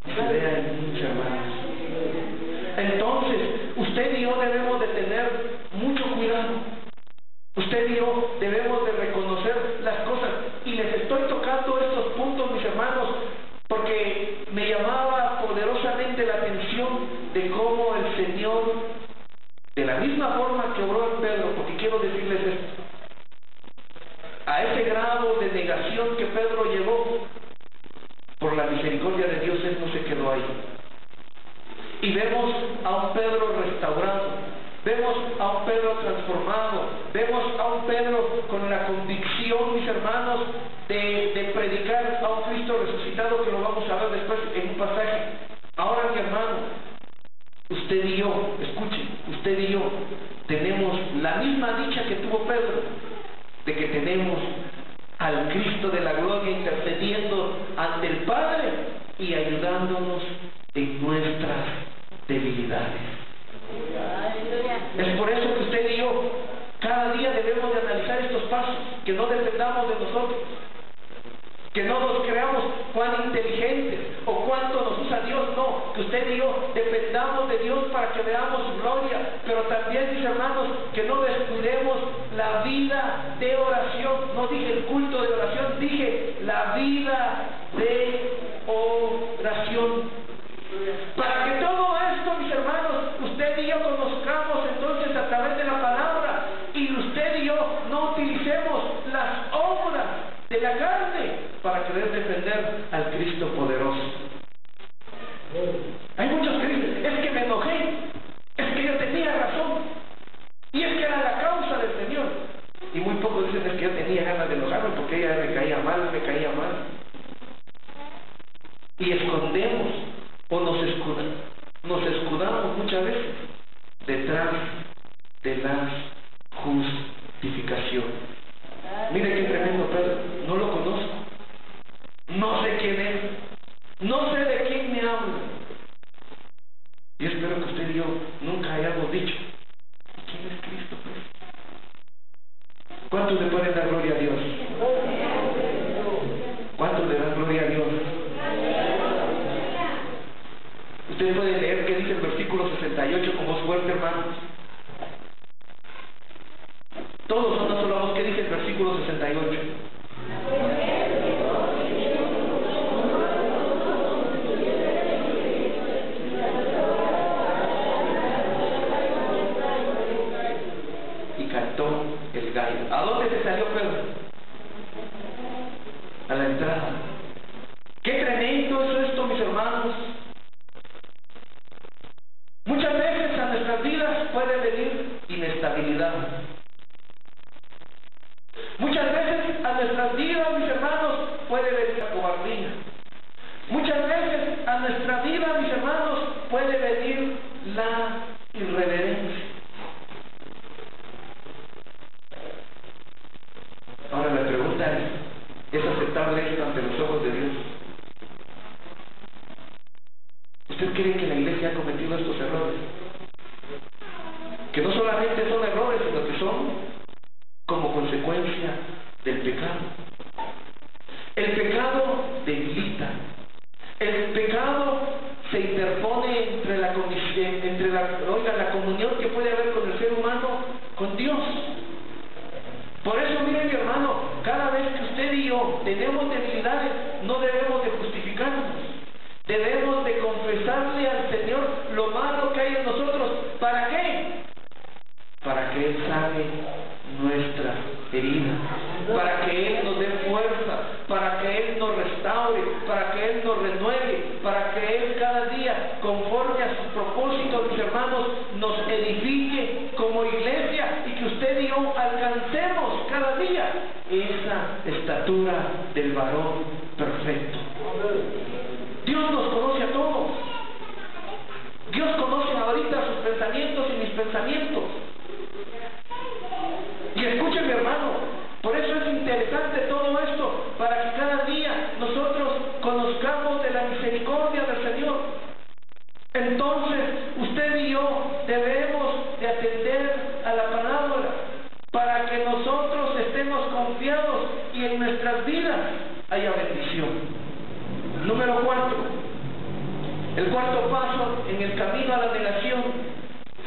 y se vea en muchos hermanos. Entonces, usted y yo debemos de tener mucho cuidado. Usted y yo debemos de reconocer las cosas. Y les estoy tocando estos puntos, mis hermanos, porque me llamaba poderosamente la atención de cómo el Señor, de la misma forma que obró en Pedro, porque quiero decirles esto, a ese grado de negación que Pedro llegó, por la misericordia de Dios Él no se quedó ahí. Y vemos a un Pedro restaurado, vemos a un Pedro transformado, vemos a un Pedro con la convicción, mis hermanos, de predicar a un Cristo resucitado, que lo vamos a ver después en un pasaje. Ahora, mi hermano, usted y yo, escuchen, usted y yo tenemos la misma dicha que tuvo Pedro, de que tenemos al Cristo de la gloria intercediendo ante el Padre y ayudándonos en nuestras debilidades. Es por eso que usted y yo cada día debemos de analizar estos pasos, que no dependamos de nosotros, que no nos creamos cuán inteligentes o cuánto nos usa Dios, no, que usted y yo dependamos de Dios para que veamos su gloria, pero también, mis hermanos, que no descuidemos la vida de oración. No dije el culto de oración, dije la vida de oración. Para que todo esto, mis hermanos, usted y yo conozcamos entonces a través de la palabra, y usted y yo no utilicemos las obras de la carne para querer defender al Cristo poderoso. Hay muchos que dicen, es que me enojé, es que yo tenía razón, y es que era la causa del Señor. Y muy pocos dicen, es que yo tenía ganas de enojarme porque ella me caía mal. Y escondemos o nos escudamos muchas veces detrás de las justificaciones. Mire qué tremendo Pedro, no lo conozco, no sé quién es, no sé de quién me hablo. Y espero que usted y yo nunca hayamos dicho, ¿quién es Cristo, pues? ¿Cuántos le pueden dar gloria a Dios? ¿Cuántos le dan gloria a Dios? 1968 como suerte, hermanos. Todos son una sola voz. ¿Qué dice el versículo 68? Y cantó el gallo. ¿A dónde se salió Pedro? A la entrada. ¿Qué tremendo es esto, mis hermanos? Muchas veces a nuestras vidas puede venir inestabilidad. Muchas veces a nuestras vidas, mis hermanos, puede venir la cobardía. Muchas veces a nuestra vida, mis hermanos, puede venir la irreverencia. Ahora la pregunta ¿es aceptable esto ante los ojos de Dios? ¿Usted cree que la iglesia ha cometido estos errores? Que no solamente son errores, sino que son como consecuencia del pecado. El pecado debilita. El pecado se interpone entre la comunión que puede haber con el ser humano, con Dios. Por eso, miren, mi hermano, cada vez que usted y yo tenemos debilidades, no debemos de justificarnos. Debemos de confesarle al Señor lo malo que hay en nosotros. ¿Para qué? Para que Él sane nuestra herida, para que Él nos dé fuerza, para que Él nos restaure, para que Él nos renueve, para que Él cada día, conforme a sus propósitos, mis hermanos, nos edifique como iglesia y que usted y yo alcancemos cada día esa estatura del varón perfecto. Dios nos conoce a todos. Dios conoce ahorita sus pensamientos y mis pensamientos. Y escúcheme, hermano, por eso es interesante todo esto, para que cada día nosotros conozcamos de la misericordia del Señor. Entonces, usted y yo debemos de atender a la palabra, para que nosotros estemos confiados y en nuestras vidas haya bendición. Número 4. El cuarto paso en el camino a la negación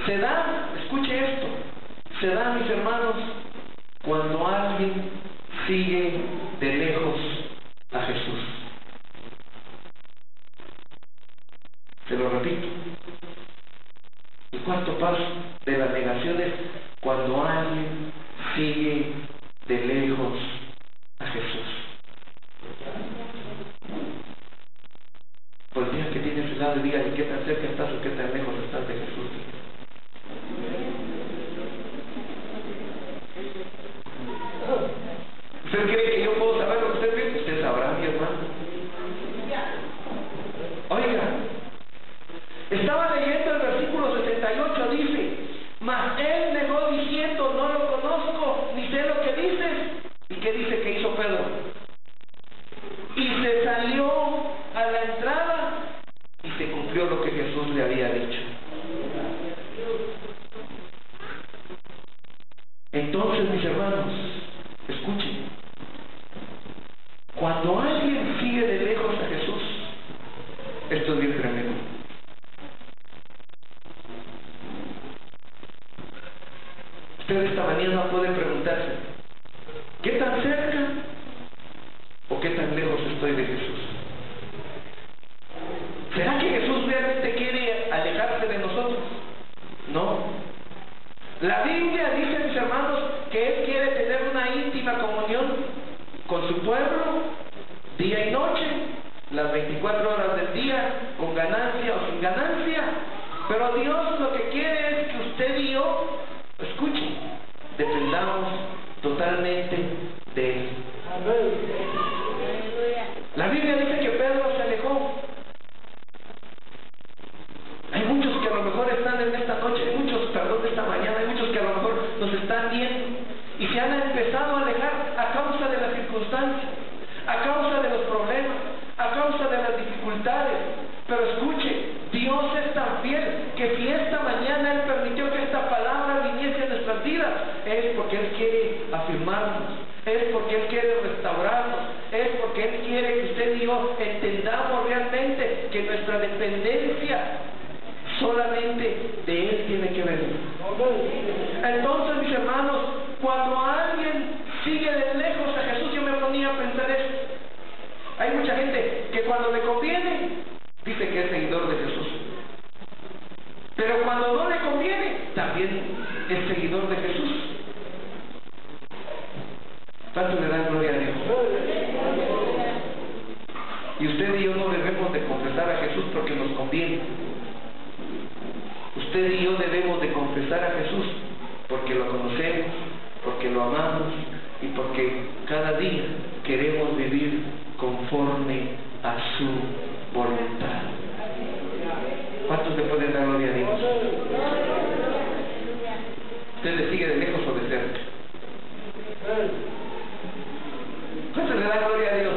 se da, escuche esto, se da, mis hermanos, cuando alguien sigue de lejos a Jesús. Se lo repito. El cuarto paso de las negaciones, cuando alguien sigue de lejos a Jesús. Por el día que tiene a su lado, dígale qué tan cerca estás o qué tan lejos estás de Jesús. ¿Usted cree que yo puedo saber lo que usted cree? Usted sabrá, mi hermano. Oiga, estaba leyendo el versículo 68, dice: mas él negó diciendo, no lo conozco, ni sé lo que dices. ¿Y qué dice que hizo Pedro? Y se salió a la entrada y se cumplió lo que Jesús le había dicho. Entonces, mis hermanos, escuchen, cuando alguien sigue de lejos a Jesús, esto es bien tremendo. Usted esta mañana puede preguntarse, ¿qué tan cerca o qué tan lejos estoy de Jesús? ¿Será que Jesús realmente quiere alejarse de nosotros? No. La Biblia dice, mis hermanos, que Él quiere tener una íntima comunión con su pueblo, día y noche, las 24 horas del día, con ganancia o sin ganancia. Pero Dios lo que quiere es que usted y yo, escuchen, dependamos totalmente de Él. La Biblia dice que Pedro se alejó. Hay muchos que a lo mejor están en esta noche, hay muchos, perdón, esta mañana, hay muchos que a lo mejor nos están viendo y se han empezado a alejar a causa de las circunstancias, a causa de los problemas, a causa de las dificultades. Pero escuche, Dios es tan fiel que si esta mañana Él permitió que esta palabra viniese a nuestras vidas, es porque Él quiere afirmarnos, es porque Él quiere restaurarnos, es porque Él quiere que usted y yo entendamos realmente que nuestra dependencia solamente de Él tiene que venir. Entonces, mis hermanos, cuando alguien sigue de lejos a Jesús, yo me ponía a pensar esto. Hay mucha gente que cuando le conviene, dice que es seguidor de Jesús. Pero cuando no le conviene, también es seguidor de Jesús. ¿Cuánto le da gloria a Dios? Y usted y yo no debemos de confesar a Jesús porque nos conviene. Usted y yo debemos de confesar a Jesús porque lo conocemos, porque lo amamos y porque cada día queremos vivir conforme a su voluntad. ¿Cuántos le pueden dar gloria a Dios? ¿Usted le sigue de lejos o de cerca? ¿Cuántos le dan gloria a Dios?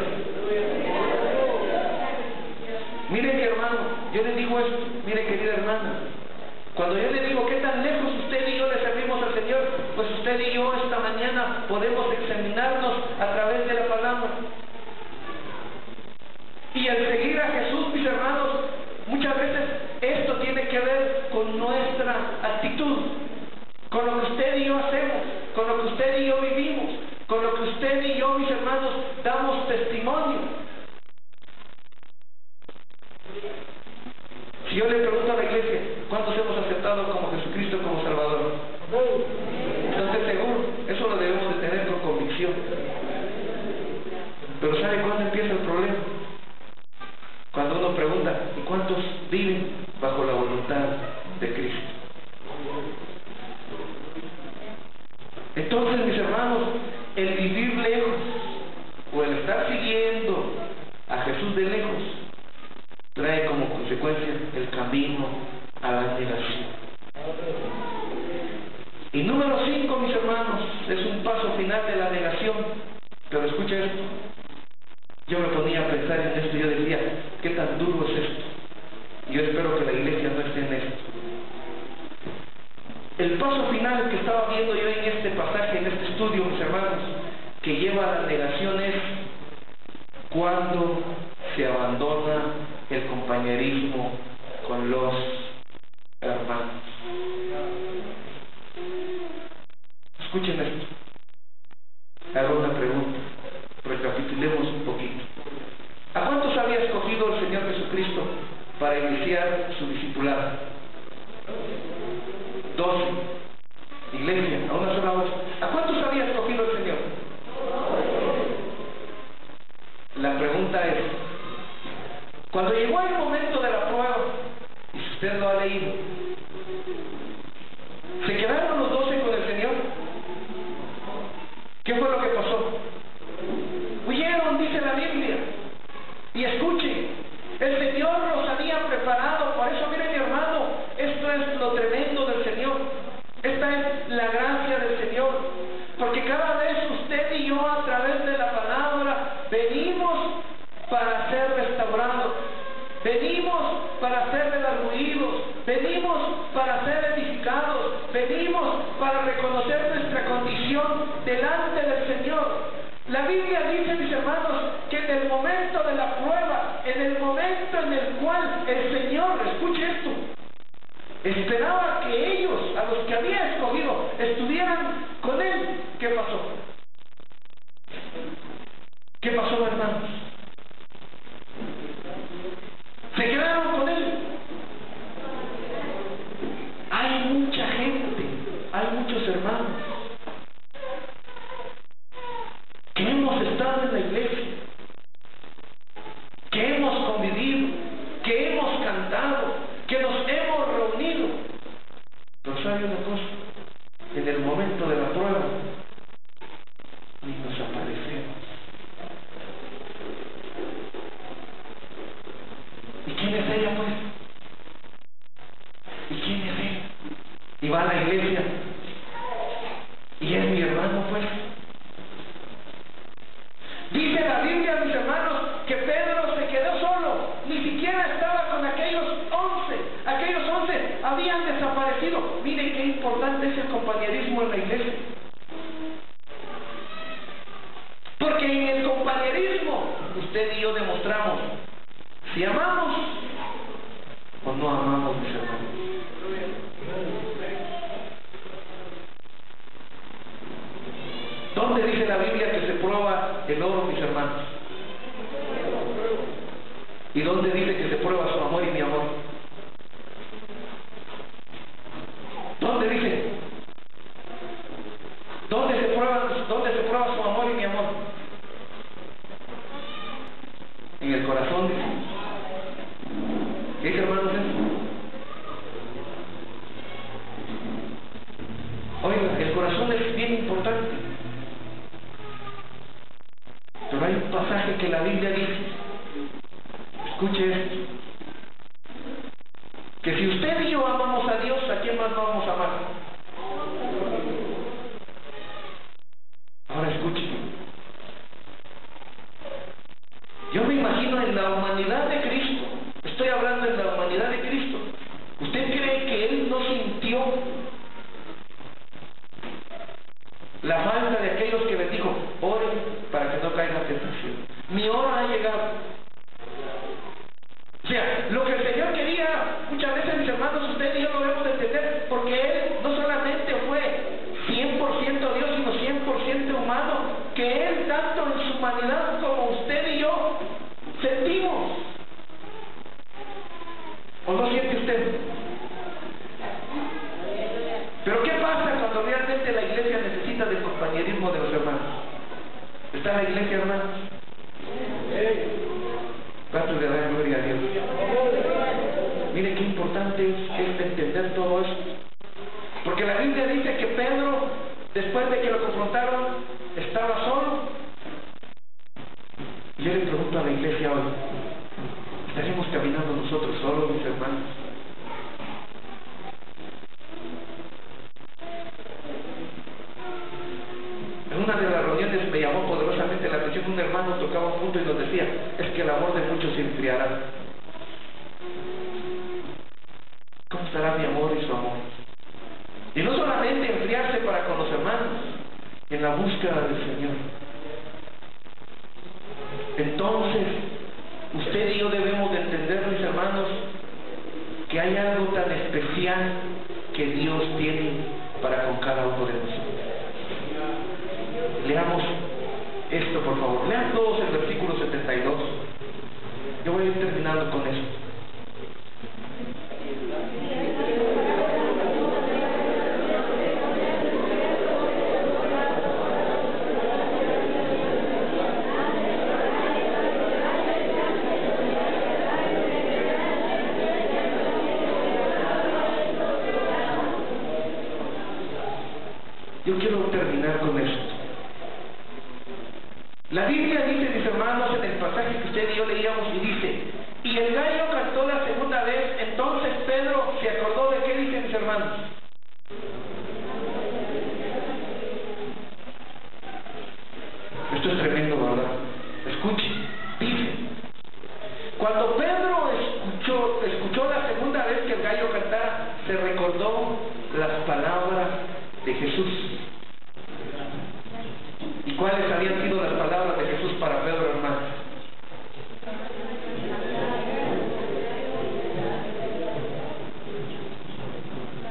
Mire, mi hermano, yo le digo esto, mire, querida hermana, cuando yo le digo qué tan lejos usted y yo le servimos al Señor, pues usted y yo esta mañana podemos examinarnos a través de la palabra. Y al seguir a Jesús, mis hermanos, muchas veces esto tiene que ver con nuestra actitud, con lo que usted y yo hacemos, con lo que usted y yo vivimos, con lo que usted y yo, mis hermanos, damos testimonio. Si yo le pregunto a la iglesia, ¿cuántos hemos aceptado como Jesucristo como Salvador? Entonces, seguro, eso lo debemos de tener con convicción. Pero ¿sabe cuándo empieza el problema? Cuando uno pregunta, ¿y cuántos viven bajo la voluntad de Cristo? Entonces, mis hermanos, el vivir lejos o el estar siguiendo a Jesús de lejos trae como consecuencia el camino a la negación. Y número 5, mis hermanos, es un paso final de la negación. Pero escucha esto. Yo me ponía a pensar en esto y yo decía, ¿qué tan duro es esto? Yo espero que la iglesia no esté en esto. El paso final que estaba viendo yo en este pasaje, en este estudio, mis hermanos, que lleva a la negación es cuando se abandona el compañerismo con los hermanos. Escuchen esto. Hago una pregunta. Recapitulemos un poquito. ¿A cuántos había escogido el Señor Jesucristo para iniciar su discipulado? 12. Iglesia, a una sola voz. ¿A cuántos había escogido el Señor? La pregunta es, cuando llegó el momento de la prueba, y si usted lo ha leído, ¿se quedaron los 12 con el Señor? ¿Qué fue lo que pasó? Huyeron, dice la Biblia. Y escuche, el Señor los había preparado. Por eso, mire, mi hermano, esto es lo tremendo del Señor. Esta es la gracia del Señor. Porque cada vez usted y yo, a través de la palabra, venimos para ser restaurados. Venimos para ser redarguidos. Venimos para ser edificados. Venimos para reconocer nuestra condición delante del Señor. La Biblia dice, mis hermanos, que en el momento de la prueba, en el momento en el cual el Señor, escuche esto, esperaba que ellos, a los que había escogido, estuvieran con Él, ¿qué pasó? ¿Qué pasó, hermanos? ¿Se quedaron con Él? Hay mucha gente, hay muchos hermanos que hemos estado en la iglesia, que hemos convivido, que hemos cantado, que nos hemos reunido. Pero sabe una cosa, en el momento de la prueba ni nos aparecemos. ¿Y quién es ella, pues? ¿Y quién es ella? Y va a la iglesia y es mi hermano, pues. Dice la Biblia, mis hermanos, que Pedro se quedó solo, ni siquiera estaba con aquellos 11. Aquellos 11 habían desaparecido. Miren qué importante es el compañerismo en la iglesia. Porque en el compañerismo usted y yo demostramos si amamos o no amamos, mis hermanos. el oro, mis hermanos? ¿Y dónde dice que se prueba su amor y mi amor? ¿Dónde dice? ¿Dónde se prueba su amor y mi amor? En el corazón, dice. ¿Qué dice, hermanos? Oiga, el corazón es bien importante. Pero hay un pasaje que la Biblia dice, escuche esto, que si usted y yo amamos a Dios, ¿a quién más vamos a amar? Ahora escuche. Yo me imagino en la humanidad de Cristo, estoy hablando en la humanidad de Cristo. ¿Usted cree que Él no sintió la falta de aquellos que les dijo, oren para que no caiga la tentación? Mi hora ha llegado. O sea, lo que el Señor quería, muchas veces mis hermanos, ustedes y yo lo debemos entender, porque Él no solamente fue 100% Dios, sino 100% humano, que Él tanto en su humanidad como usted y yo sentimos. ¿O no siente usted? Pero ¿qué pasa cuando realmente la iglesia necesita del compañerismo de los hermanos? ¿Está la iglesia, hermanos? ¿Cuántos le dan gloria a Dios? Mire qué importante es entender todo esto. Porque la Biblia dice que Pedro, después de que lo confrontaron, estaba solo. Y yo le pregunto a la iglesia hoy, ¿estaremos caminando nosotros solos, mis hermanos? Una de las reuniones me llamó poderosamente la atención. Un hermano tocaba un punto y nos decía, es que el amor de muchos se enfriará. ¿Cómo estará mi amor y su amor? Y no solamente enfriarse para con los hermanos, en la búsqueda del Señor. Entonces, usted y yo debemos de entender, mis hermanos, que hay algo tan especial que Dios tiene para con cada uno de nosotros. Leamos esto, por favor. Lean todos el versículo 72. Yo voy a ir terminando con esto. Yo quiero terminar con esto. La Biblia dice, mis hermanos, en el pasaje que usted y yo leíamos, y dice, y el gallo cantó la segunda vez, entonces Pedro se acordó de qué dicen mis hermanos. Esto es tremendo, ¿verdad? Escuche, dice, cuando Pedro escuchó la segunda vez que el gallo cantara, se recordó las palabras de Jesús. ¿Cuáles habían sido las palabras de Jesús para Pedro, hermano?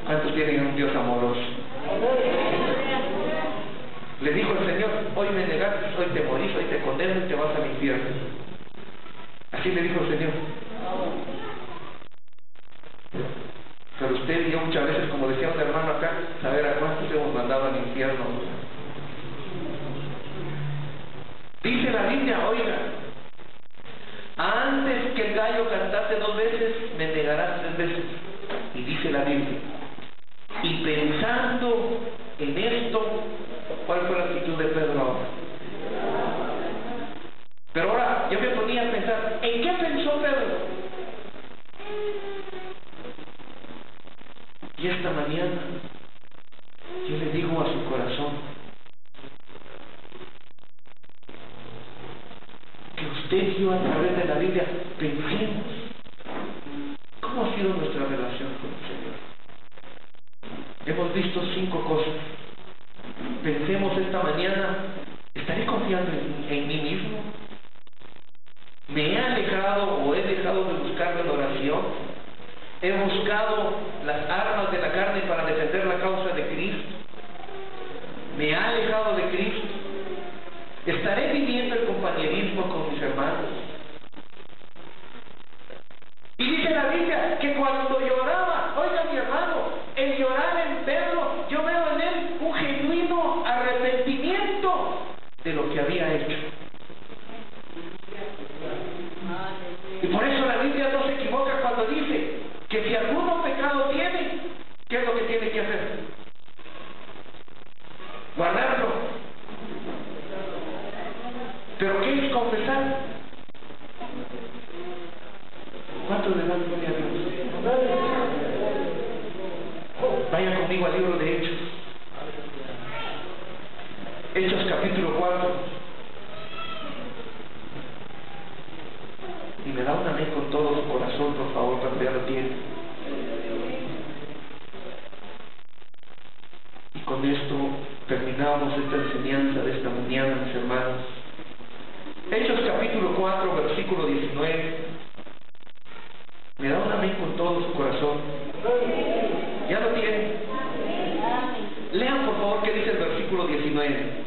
¿Cuántos tienen un Dios amoroso? Le dijo el Señor, hoy me negaste, hoy te morís, hoy te condeno y te vas a mi infierno. Así le dijo el Señor. Pero usted y yo muchas veces, como decía un hermano acá, saber a cuántos hemos mandado al infierno. Dice la Biblia, oiga, antes que el gallo cantase dos veces, me negarás tres veces. Y dice la Biblia, y pensando en esto, ¿cuál fue la actitud de Pedro ahora? Pero ahora, yo me ponía a pensar, ¿en qué pensó Pedro? Y esta mañana, yo le digo a su corazón, usted y yo, a través de la Biblia, pensemos cómo ha sido nuestra relación con el Señor. Hemos visto 5 cosas. Pensemos esta mañana, ¿estaré confiando en mí mismo? ¿Me he alejado o he dejado de buscarme en oración? ¿He buscado las armas de la carne para defender la causa de Cristo? ¿Me ha alejado de Cristo? ¿Estaré viviendo conmigo al libro de Hechos. Hechos capítulo 4. Y me da un amén con todo su corazón, por favor, para ampliar el tiempo. Y con esto terminamos esta enseñanza de esta mañana, mis hermanos. Hechos capítulo 4, versículo 19. Me da un amén con todo su corazón. ¿Ya lo tienen? Lean por favor qué dice el versículo 19.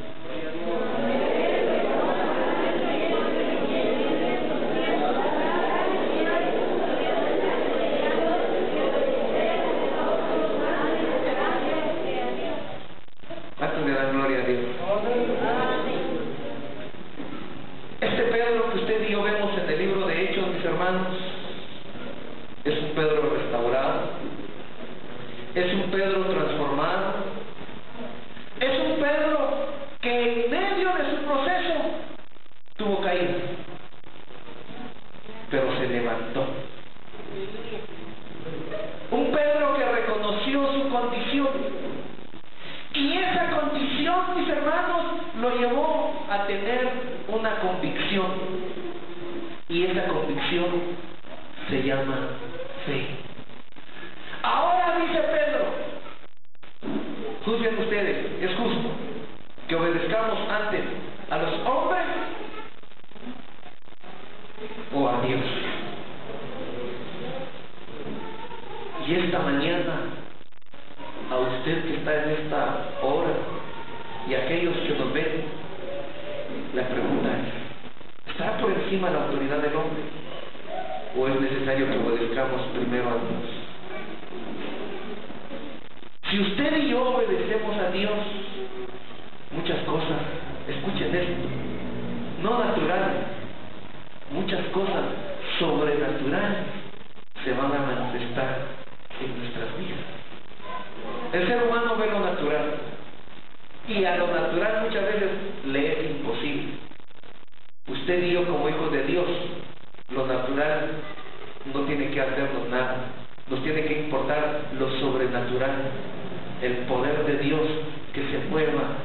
Entregado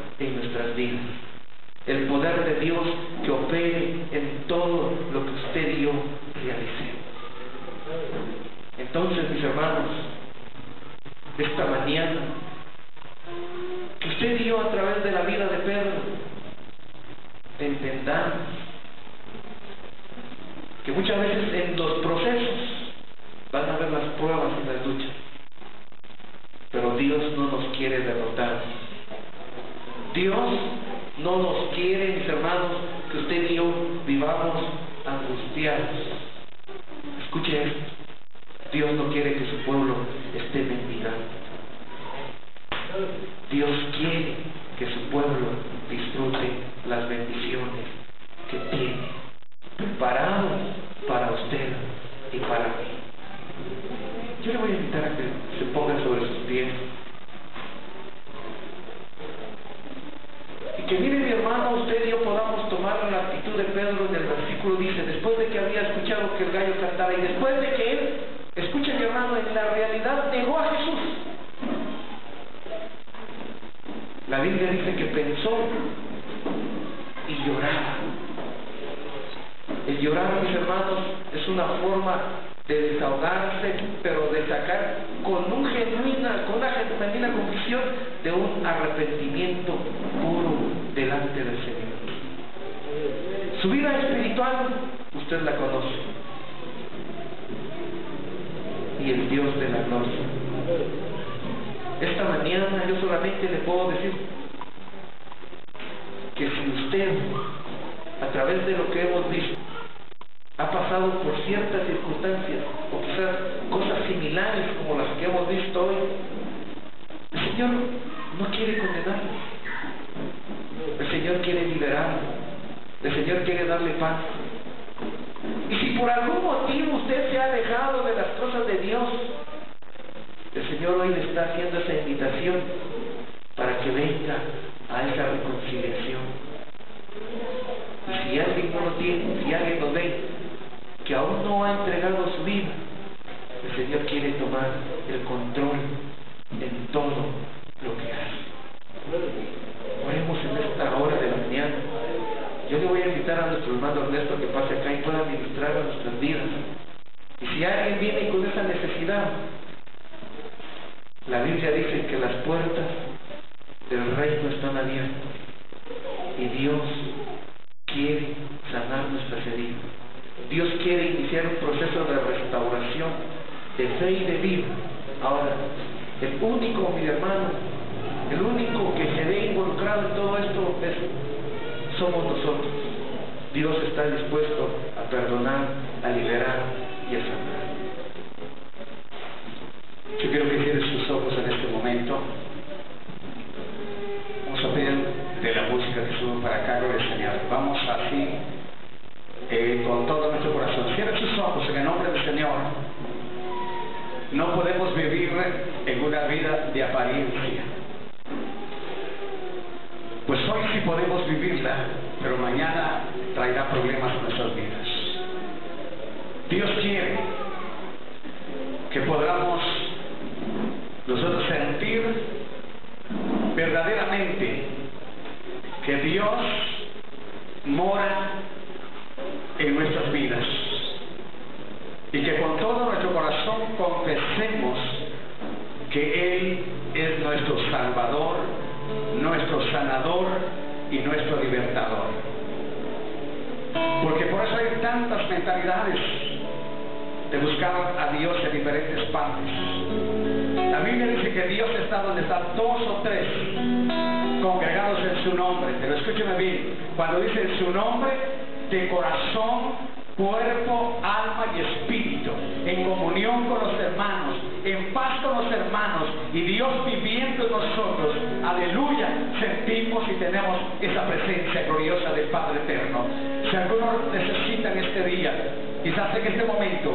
su vida, el Señor quiere tomar el control en todo La Biblia dice que las puertas del reino están abiertas y Dios quiere sanar nuestras heridas. Dios quiere iniciar un proceso de restauración, de fe y de vida. Ahora, el único, mi hermano, el único que se ve involucrado en todo esto es, somos nosotros. Dios está dispuesto a perdonar, a liberar y a sanar. Yo quiero que cierres sus ojos en este momento. Vamos a pedir de la música que sube para acá, gloria al Señor. Vamos así, con todo nuestro corazón. Cierren sus ojos en el nombre del Señor. No podemos vivir en una vida de apariencia. Pues hoy sí podemos vivirla, pero mañana traerá problemas a nuestras vidas. Dios quiere que podamos nosotros sentir verdaderamente que Dios mora en nuestras vidas y que con todo nuestro corazón confesemos que Él es nuestro Salvador, nuestro sanador y nuestro libertador. Porque por eso hay tantas mentalidades de buscar a Dios en diferentes partes. La Biblia dice que Dios está donde están dos o tres congregados en su nombre. Pero escúcheme bien, cuando dice en su nombre, de corazón, cuerpo, alma y espíritu, en comunión con los hermanos, en paz con los hermanos y Dios viviendo en nosotros, aleluya, sentimos y tenemos esa presencia gloriosa del Padre Eterno. Si algunos necesitan este día, quizás en este momento,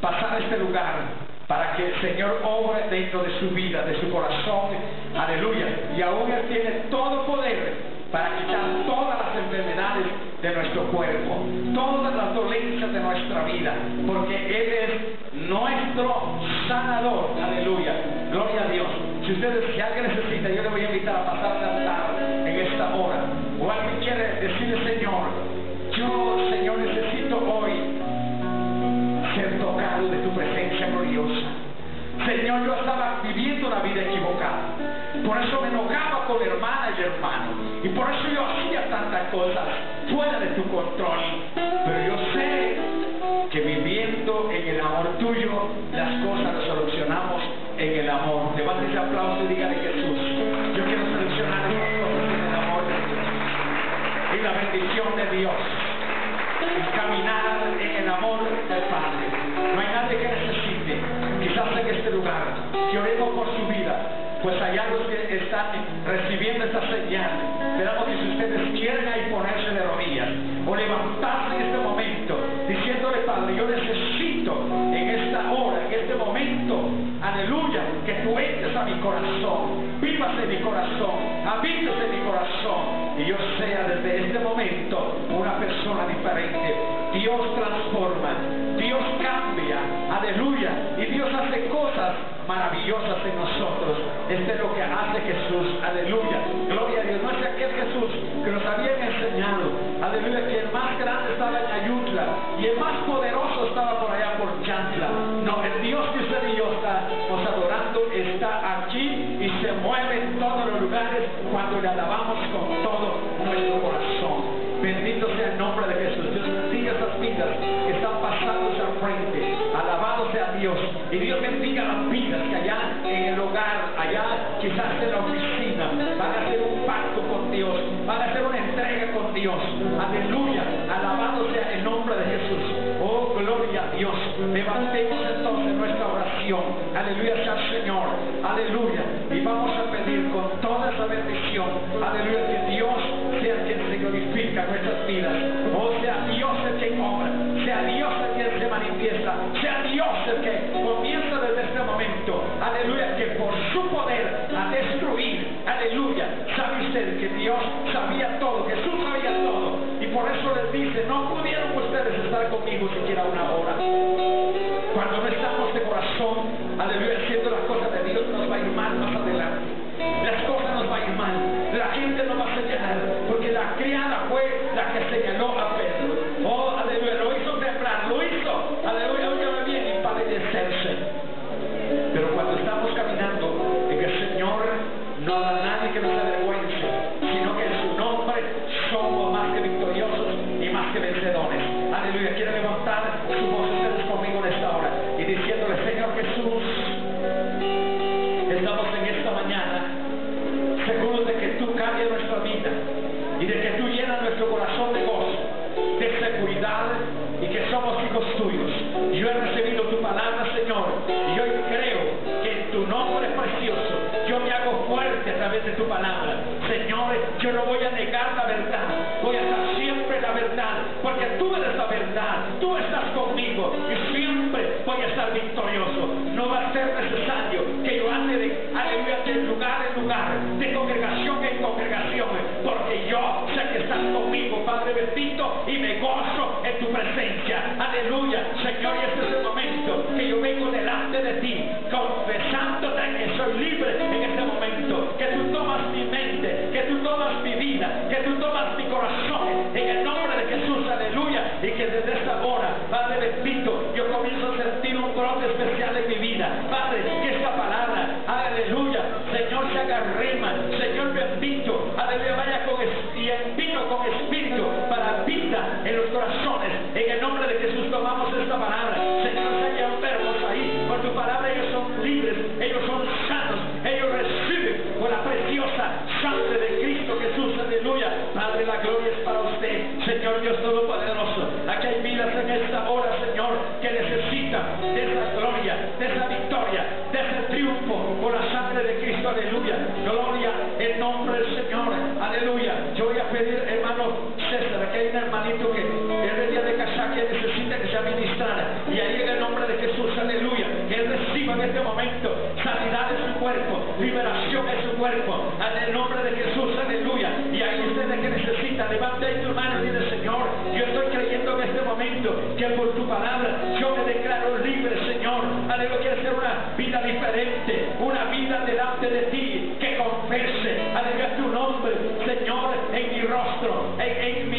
pasar a este lugar para que el Señor obre dentro de su vida, de su corazón, aleluya, y aún Él tiene todo poder para quitar todas las enfermedades de nuestro cuerpo, todas las dolencias de nuestra vida, porque Él es nuestro sanador, aleluya, gloria a Dios. Si ustedes, si alguien necesita, yo le voy a invitar a pasar al altar en esta hora, o alguien quiere decirle, Señor, yo, Señor, necesito hoy ser tocado de tu presencia gloriosa. Señor, yo estaba viviendo una vida equivocada, por eso me enojaba con hermana y hermano, y por eso yo hacía tantas cosas fuera de tu control, pero yo sé que viviendo en el amor tuyo, las cosas las solucionamos en el amor. Levante ese aplauso y dígale, Jesús, yo quiero solucionar las cosas en el amor de Dios y la bendición de Dios, caminar en el amor del Padre. No hay nadie que necesite, quizás en este lugar, que oremos por su vida. Pues hay algo que está recibiendo esta señal. Le damos que si ustedes quieren ahí ponerse de rodillas o levantarse en este momento, diciéndole, Padre, yo necesito en esta hora, en este momento, aleluya, que tú entres a mi corazón, vivas en mi corazón, habites en mi corazón, y yo sea desde este momento una persona diferente. Dios transforma, Dios cambia, aleluya, y Dios hace cosas maravillosas en nosotros. Este es lo que hace Jesús, aleluya, gloria a Dios. No es aquel Jesús que nos habían enseñado, aleluya, que el más grande estaba en Ayutla y el más poderoso estaba por allá por Chantla. No, el Dios que usted y yo estamos adorando está aquí y se mueve en todos los lugares cuando le alabamos con todo nuestro corazón. Bendito sea el nombre de Jesús. Dios bendiga esas vidas que están pasando al frente, alabado sea Dios, y Dios bendiga las vidas que allá en el hogar, allá quizás en la oficina, van a hacer un pacto con Dios, van a hacer una entrega con Dios, aleluya, alabado sea el nombre de Jesús. Oh, gloria a Dios. Levantemos entonces nuestra oración, aleluya sea el Señor, aleluya, y vamos a pedir con toda esa bendición, aleluya, que Dios sea quien se glorifica en nuestras vidas, oh, sea Dios el que obra, sea Dios el que se manifiesta, sea Dios el que comienza desde este momento, aleluya, que por su poder a destruir, aleluya. Sabe usted que Dios sabía todo, Jesús sabía todo, y por eso les dice, no pudieron ustedes estar conmigo siquiera una hora. Cuando no estamos de corazón, aleluya, haciendo las cosas de Dios, nos va a ir mal más adelante, las cosas nos va a ir mal, la gente nos va a señalar, porque la criada fue la que señaló a Pedro. Oh, aleluya, lo hizo temblar, lo hizo, aleluya, óigame bien, empalidecerse. Pero cuando estamos caminando través de tu palabra. Señor, yo no voy a negar la verdad, voy a estar siempre la verdad, porque tú eres la verdad, tú estás conmigo y siempre voy a estar victorioso. No va a ser necesario que yo ande de lugar en lugar, de congregación en congregación, porque yo sé que estás conmigo, Padre bendito, y me gozo en tu presencia. Aleluya, Señor, y este es el momento que yo vengo delante de ti, confesándote que soy libre en este momento, que tú tomas mi mente, que tú tomas mi vida, que tú tomas mi corazón, en el nombre de Jesús, aleluya, y que desde esta hora, Padre bendito, yo comienzo a sentir un brote especial en mi vida, Padre, que esta palabra, aleluya, Señor, se haga rema, Señor bendito, aleluya, vaya con espíritu, con espíritu, para vida en los corazones, en el nombre de Jesús tomamos esta palabra, Señor, se hayan enfermos ahí, por tu palabra ellos son libres, ellos son sanos, ellos reciben con la preciosa sangre de Cristo Jesús, aleluya, Padre, la gloria es para usted, Señor Dios Todopoderoso, aquí hay vidas en esta hora, Señor, que necesitan de esa gloria, de esa victoria, de ese triunfo, por la sangre de Cristo, aleluya, gloria en nombre del Señor, aleluya. Yo voy a pedir, hermano César, que hay un hermanito que es el día de casar, que necesita que se administrara, y ahí en el nombre de Jesús, aleluya, que él reciba en este momento sanidad de su cuerpo, liberación de su cuerpo, en el nombre de Jesús, aleluya. Y ahí ustedes que necesitan, levanten tu mano y dile, Señor, yo estoy creyendo en este momento que por tu palabra yo me declaro libre, Señor, aleluya, quiero hacer una vida diferente, una vida delante de ti, que confese, aleluya, tu nombre, Señor, en mi rostro, en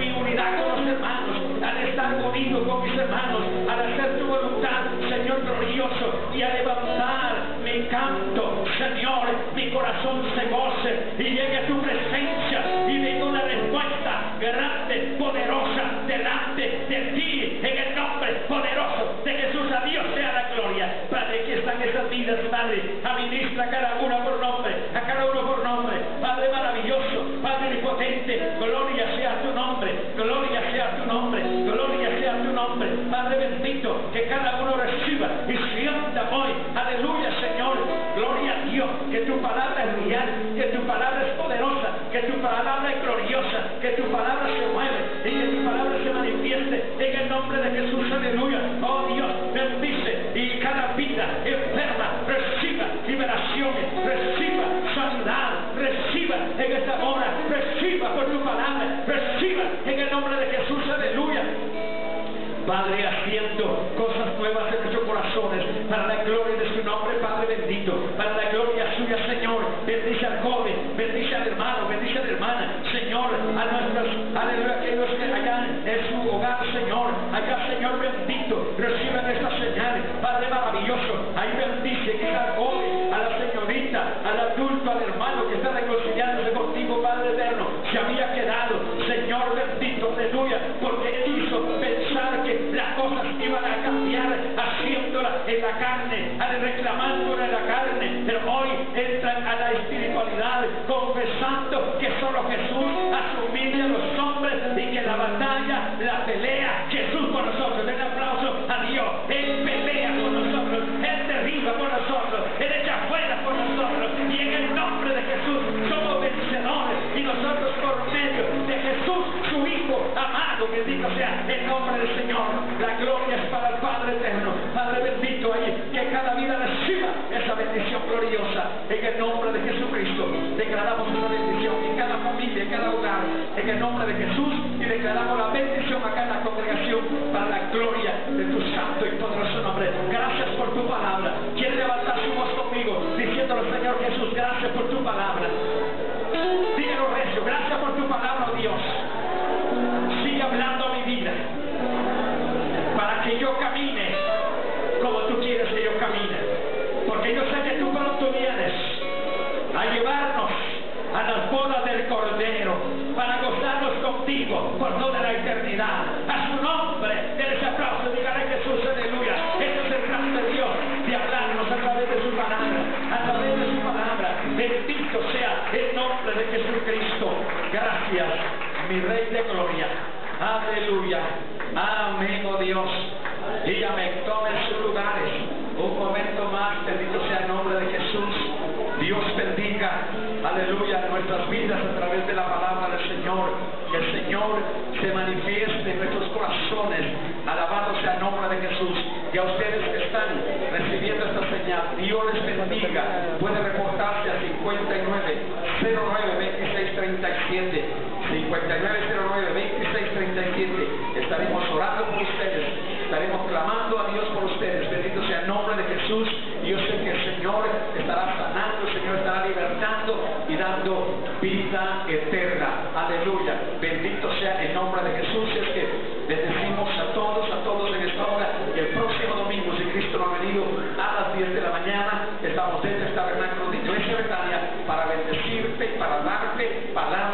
mi unidad con los hermanos, al estar unido con mis hermanos, al hacer tu voluntad, Señor glorioso, y a levantar mi canto, Señor, mi corazón se goce y llegue a tu presencia y venga una respuesta grande, poderosa, delante de ti, en el nombre poderoso de Jesús. A Dios sea la gloria. Padre, que están esas vidas, Padre, administra a cada una por nombre, a cada uno por nombre, Padre maravilloso, Padre omnipotente, gloria sea tu nombre, gloria sea tu nombre, gloria sea tu nombre, Padre bendito, que cada uno reciba y sienta hoy, aleluya, Señor, gloria a Dios, que tu palabra es real, que tu palabra es poderosa, que tu palabra es gloriosa, que tu palabra se mueve y que tu palabra se manifieste en el nombre de Jesús, aleluya. Oh Dios, bendice y cada vida enferma reciba liberaciones, reciba sanidad, reciba en esta hora, reciba por tu palabra, reciba en el nombre de Jesús, aleluya. Padre, haciendo cosas nuevas en nuestros corazones, para la gloria de su nombre, Padre bendito, para la gloria suya, Señor, bendice al joven, bendice al hermano, bendice a la hermana, Señor, a nuestros, aleluya, aquellos que allá en su hogar, Señor, allá, Señor bendito, reciban estas señales, Padre maravilloso, ahí bendice cada joven, a la señorita, al adulto, al hermano que está reconciliándose contigo, Padre eterno, se había quedado, Señor bendito, aleluya, porque hizo pensar que las cosas iban a cambiar haciéndola en la carne, reclamándola en la carne, pero hoy entran a la espiritualidad confesando que solo Jesús asume a los hombres y que la batalla, la pelea, Jesús por nosotros. Den aplauso a Dios. Él pelea por nosotros, Él derriba por nosotros, Él echa fuera por nosotros, y en el nombre de Jesús somos vencedores, y nosotros por medio de Jesús, su Hijo amado, bendito sea el nombre del Señor. La gloria es para el Padre eterno, Padre bendito, ahí que cada vida reciba esa bendición gloriosa en el nombre de Jesucristo. Declaramos esa bendición en cada familia, en cada hogar, en el nombre de Jesús, y declaramos la bendición acá en la congregación para la gloria de tu santo y poderoso nombre. Gracias por tu palabra. Quiere levantar su voz conmigo diciéndole, Señor Jesús, gracias por tu palabra. Dígalo recio, gracias por tu palabra, oh Dios. Sigue hablando a mi vida para que yo camine como tú quieres que yo camine, porque yo sé que tú pronto vienes a llevarnos a las bodas del Cordero para gozarnos contigo por toda la eternidad. A su nombre, denles aplauso, díganle a Jesús, aleluya. Este es el plan de Dios, de hablarnos a través de su palabra, a través de su palabra. Bendito sea el nombre de Jesucristo. Gracias, mi Rey de gloria. Aleluya. Amén, oh Dios. Dígame, tomen sus lugares. Un momento más, bendito sea el nombre de Jesús. Dios bendiga aleluya, nuestras vidas a través de la palabra del Señor, que el Señor se manifieste en nuestros corazones, alabado sea el nombre de Jesús. Y a ustedes que están recibiendo esta señal, Dios les bendiga. Puede reportarse a 5909-2637, 5909-2637, estaremos orando por ustedes, estaremos clamando a Dios por ustedes, bendito sea el nombre de Jesús. Y yo sé que el Señor estará sanando, el Señor estará libertando y dando vida eterna, aleluya, bendito sea el nombre de Jesús. Es que les decimos a todos en esta hora, y el próximo domingo, si Cristo no ha venido, a las 10 de la mañana estamos dentro del tabernáculo de Iglesia Betania para bendecirte, para darte palabras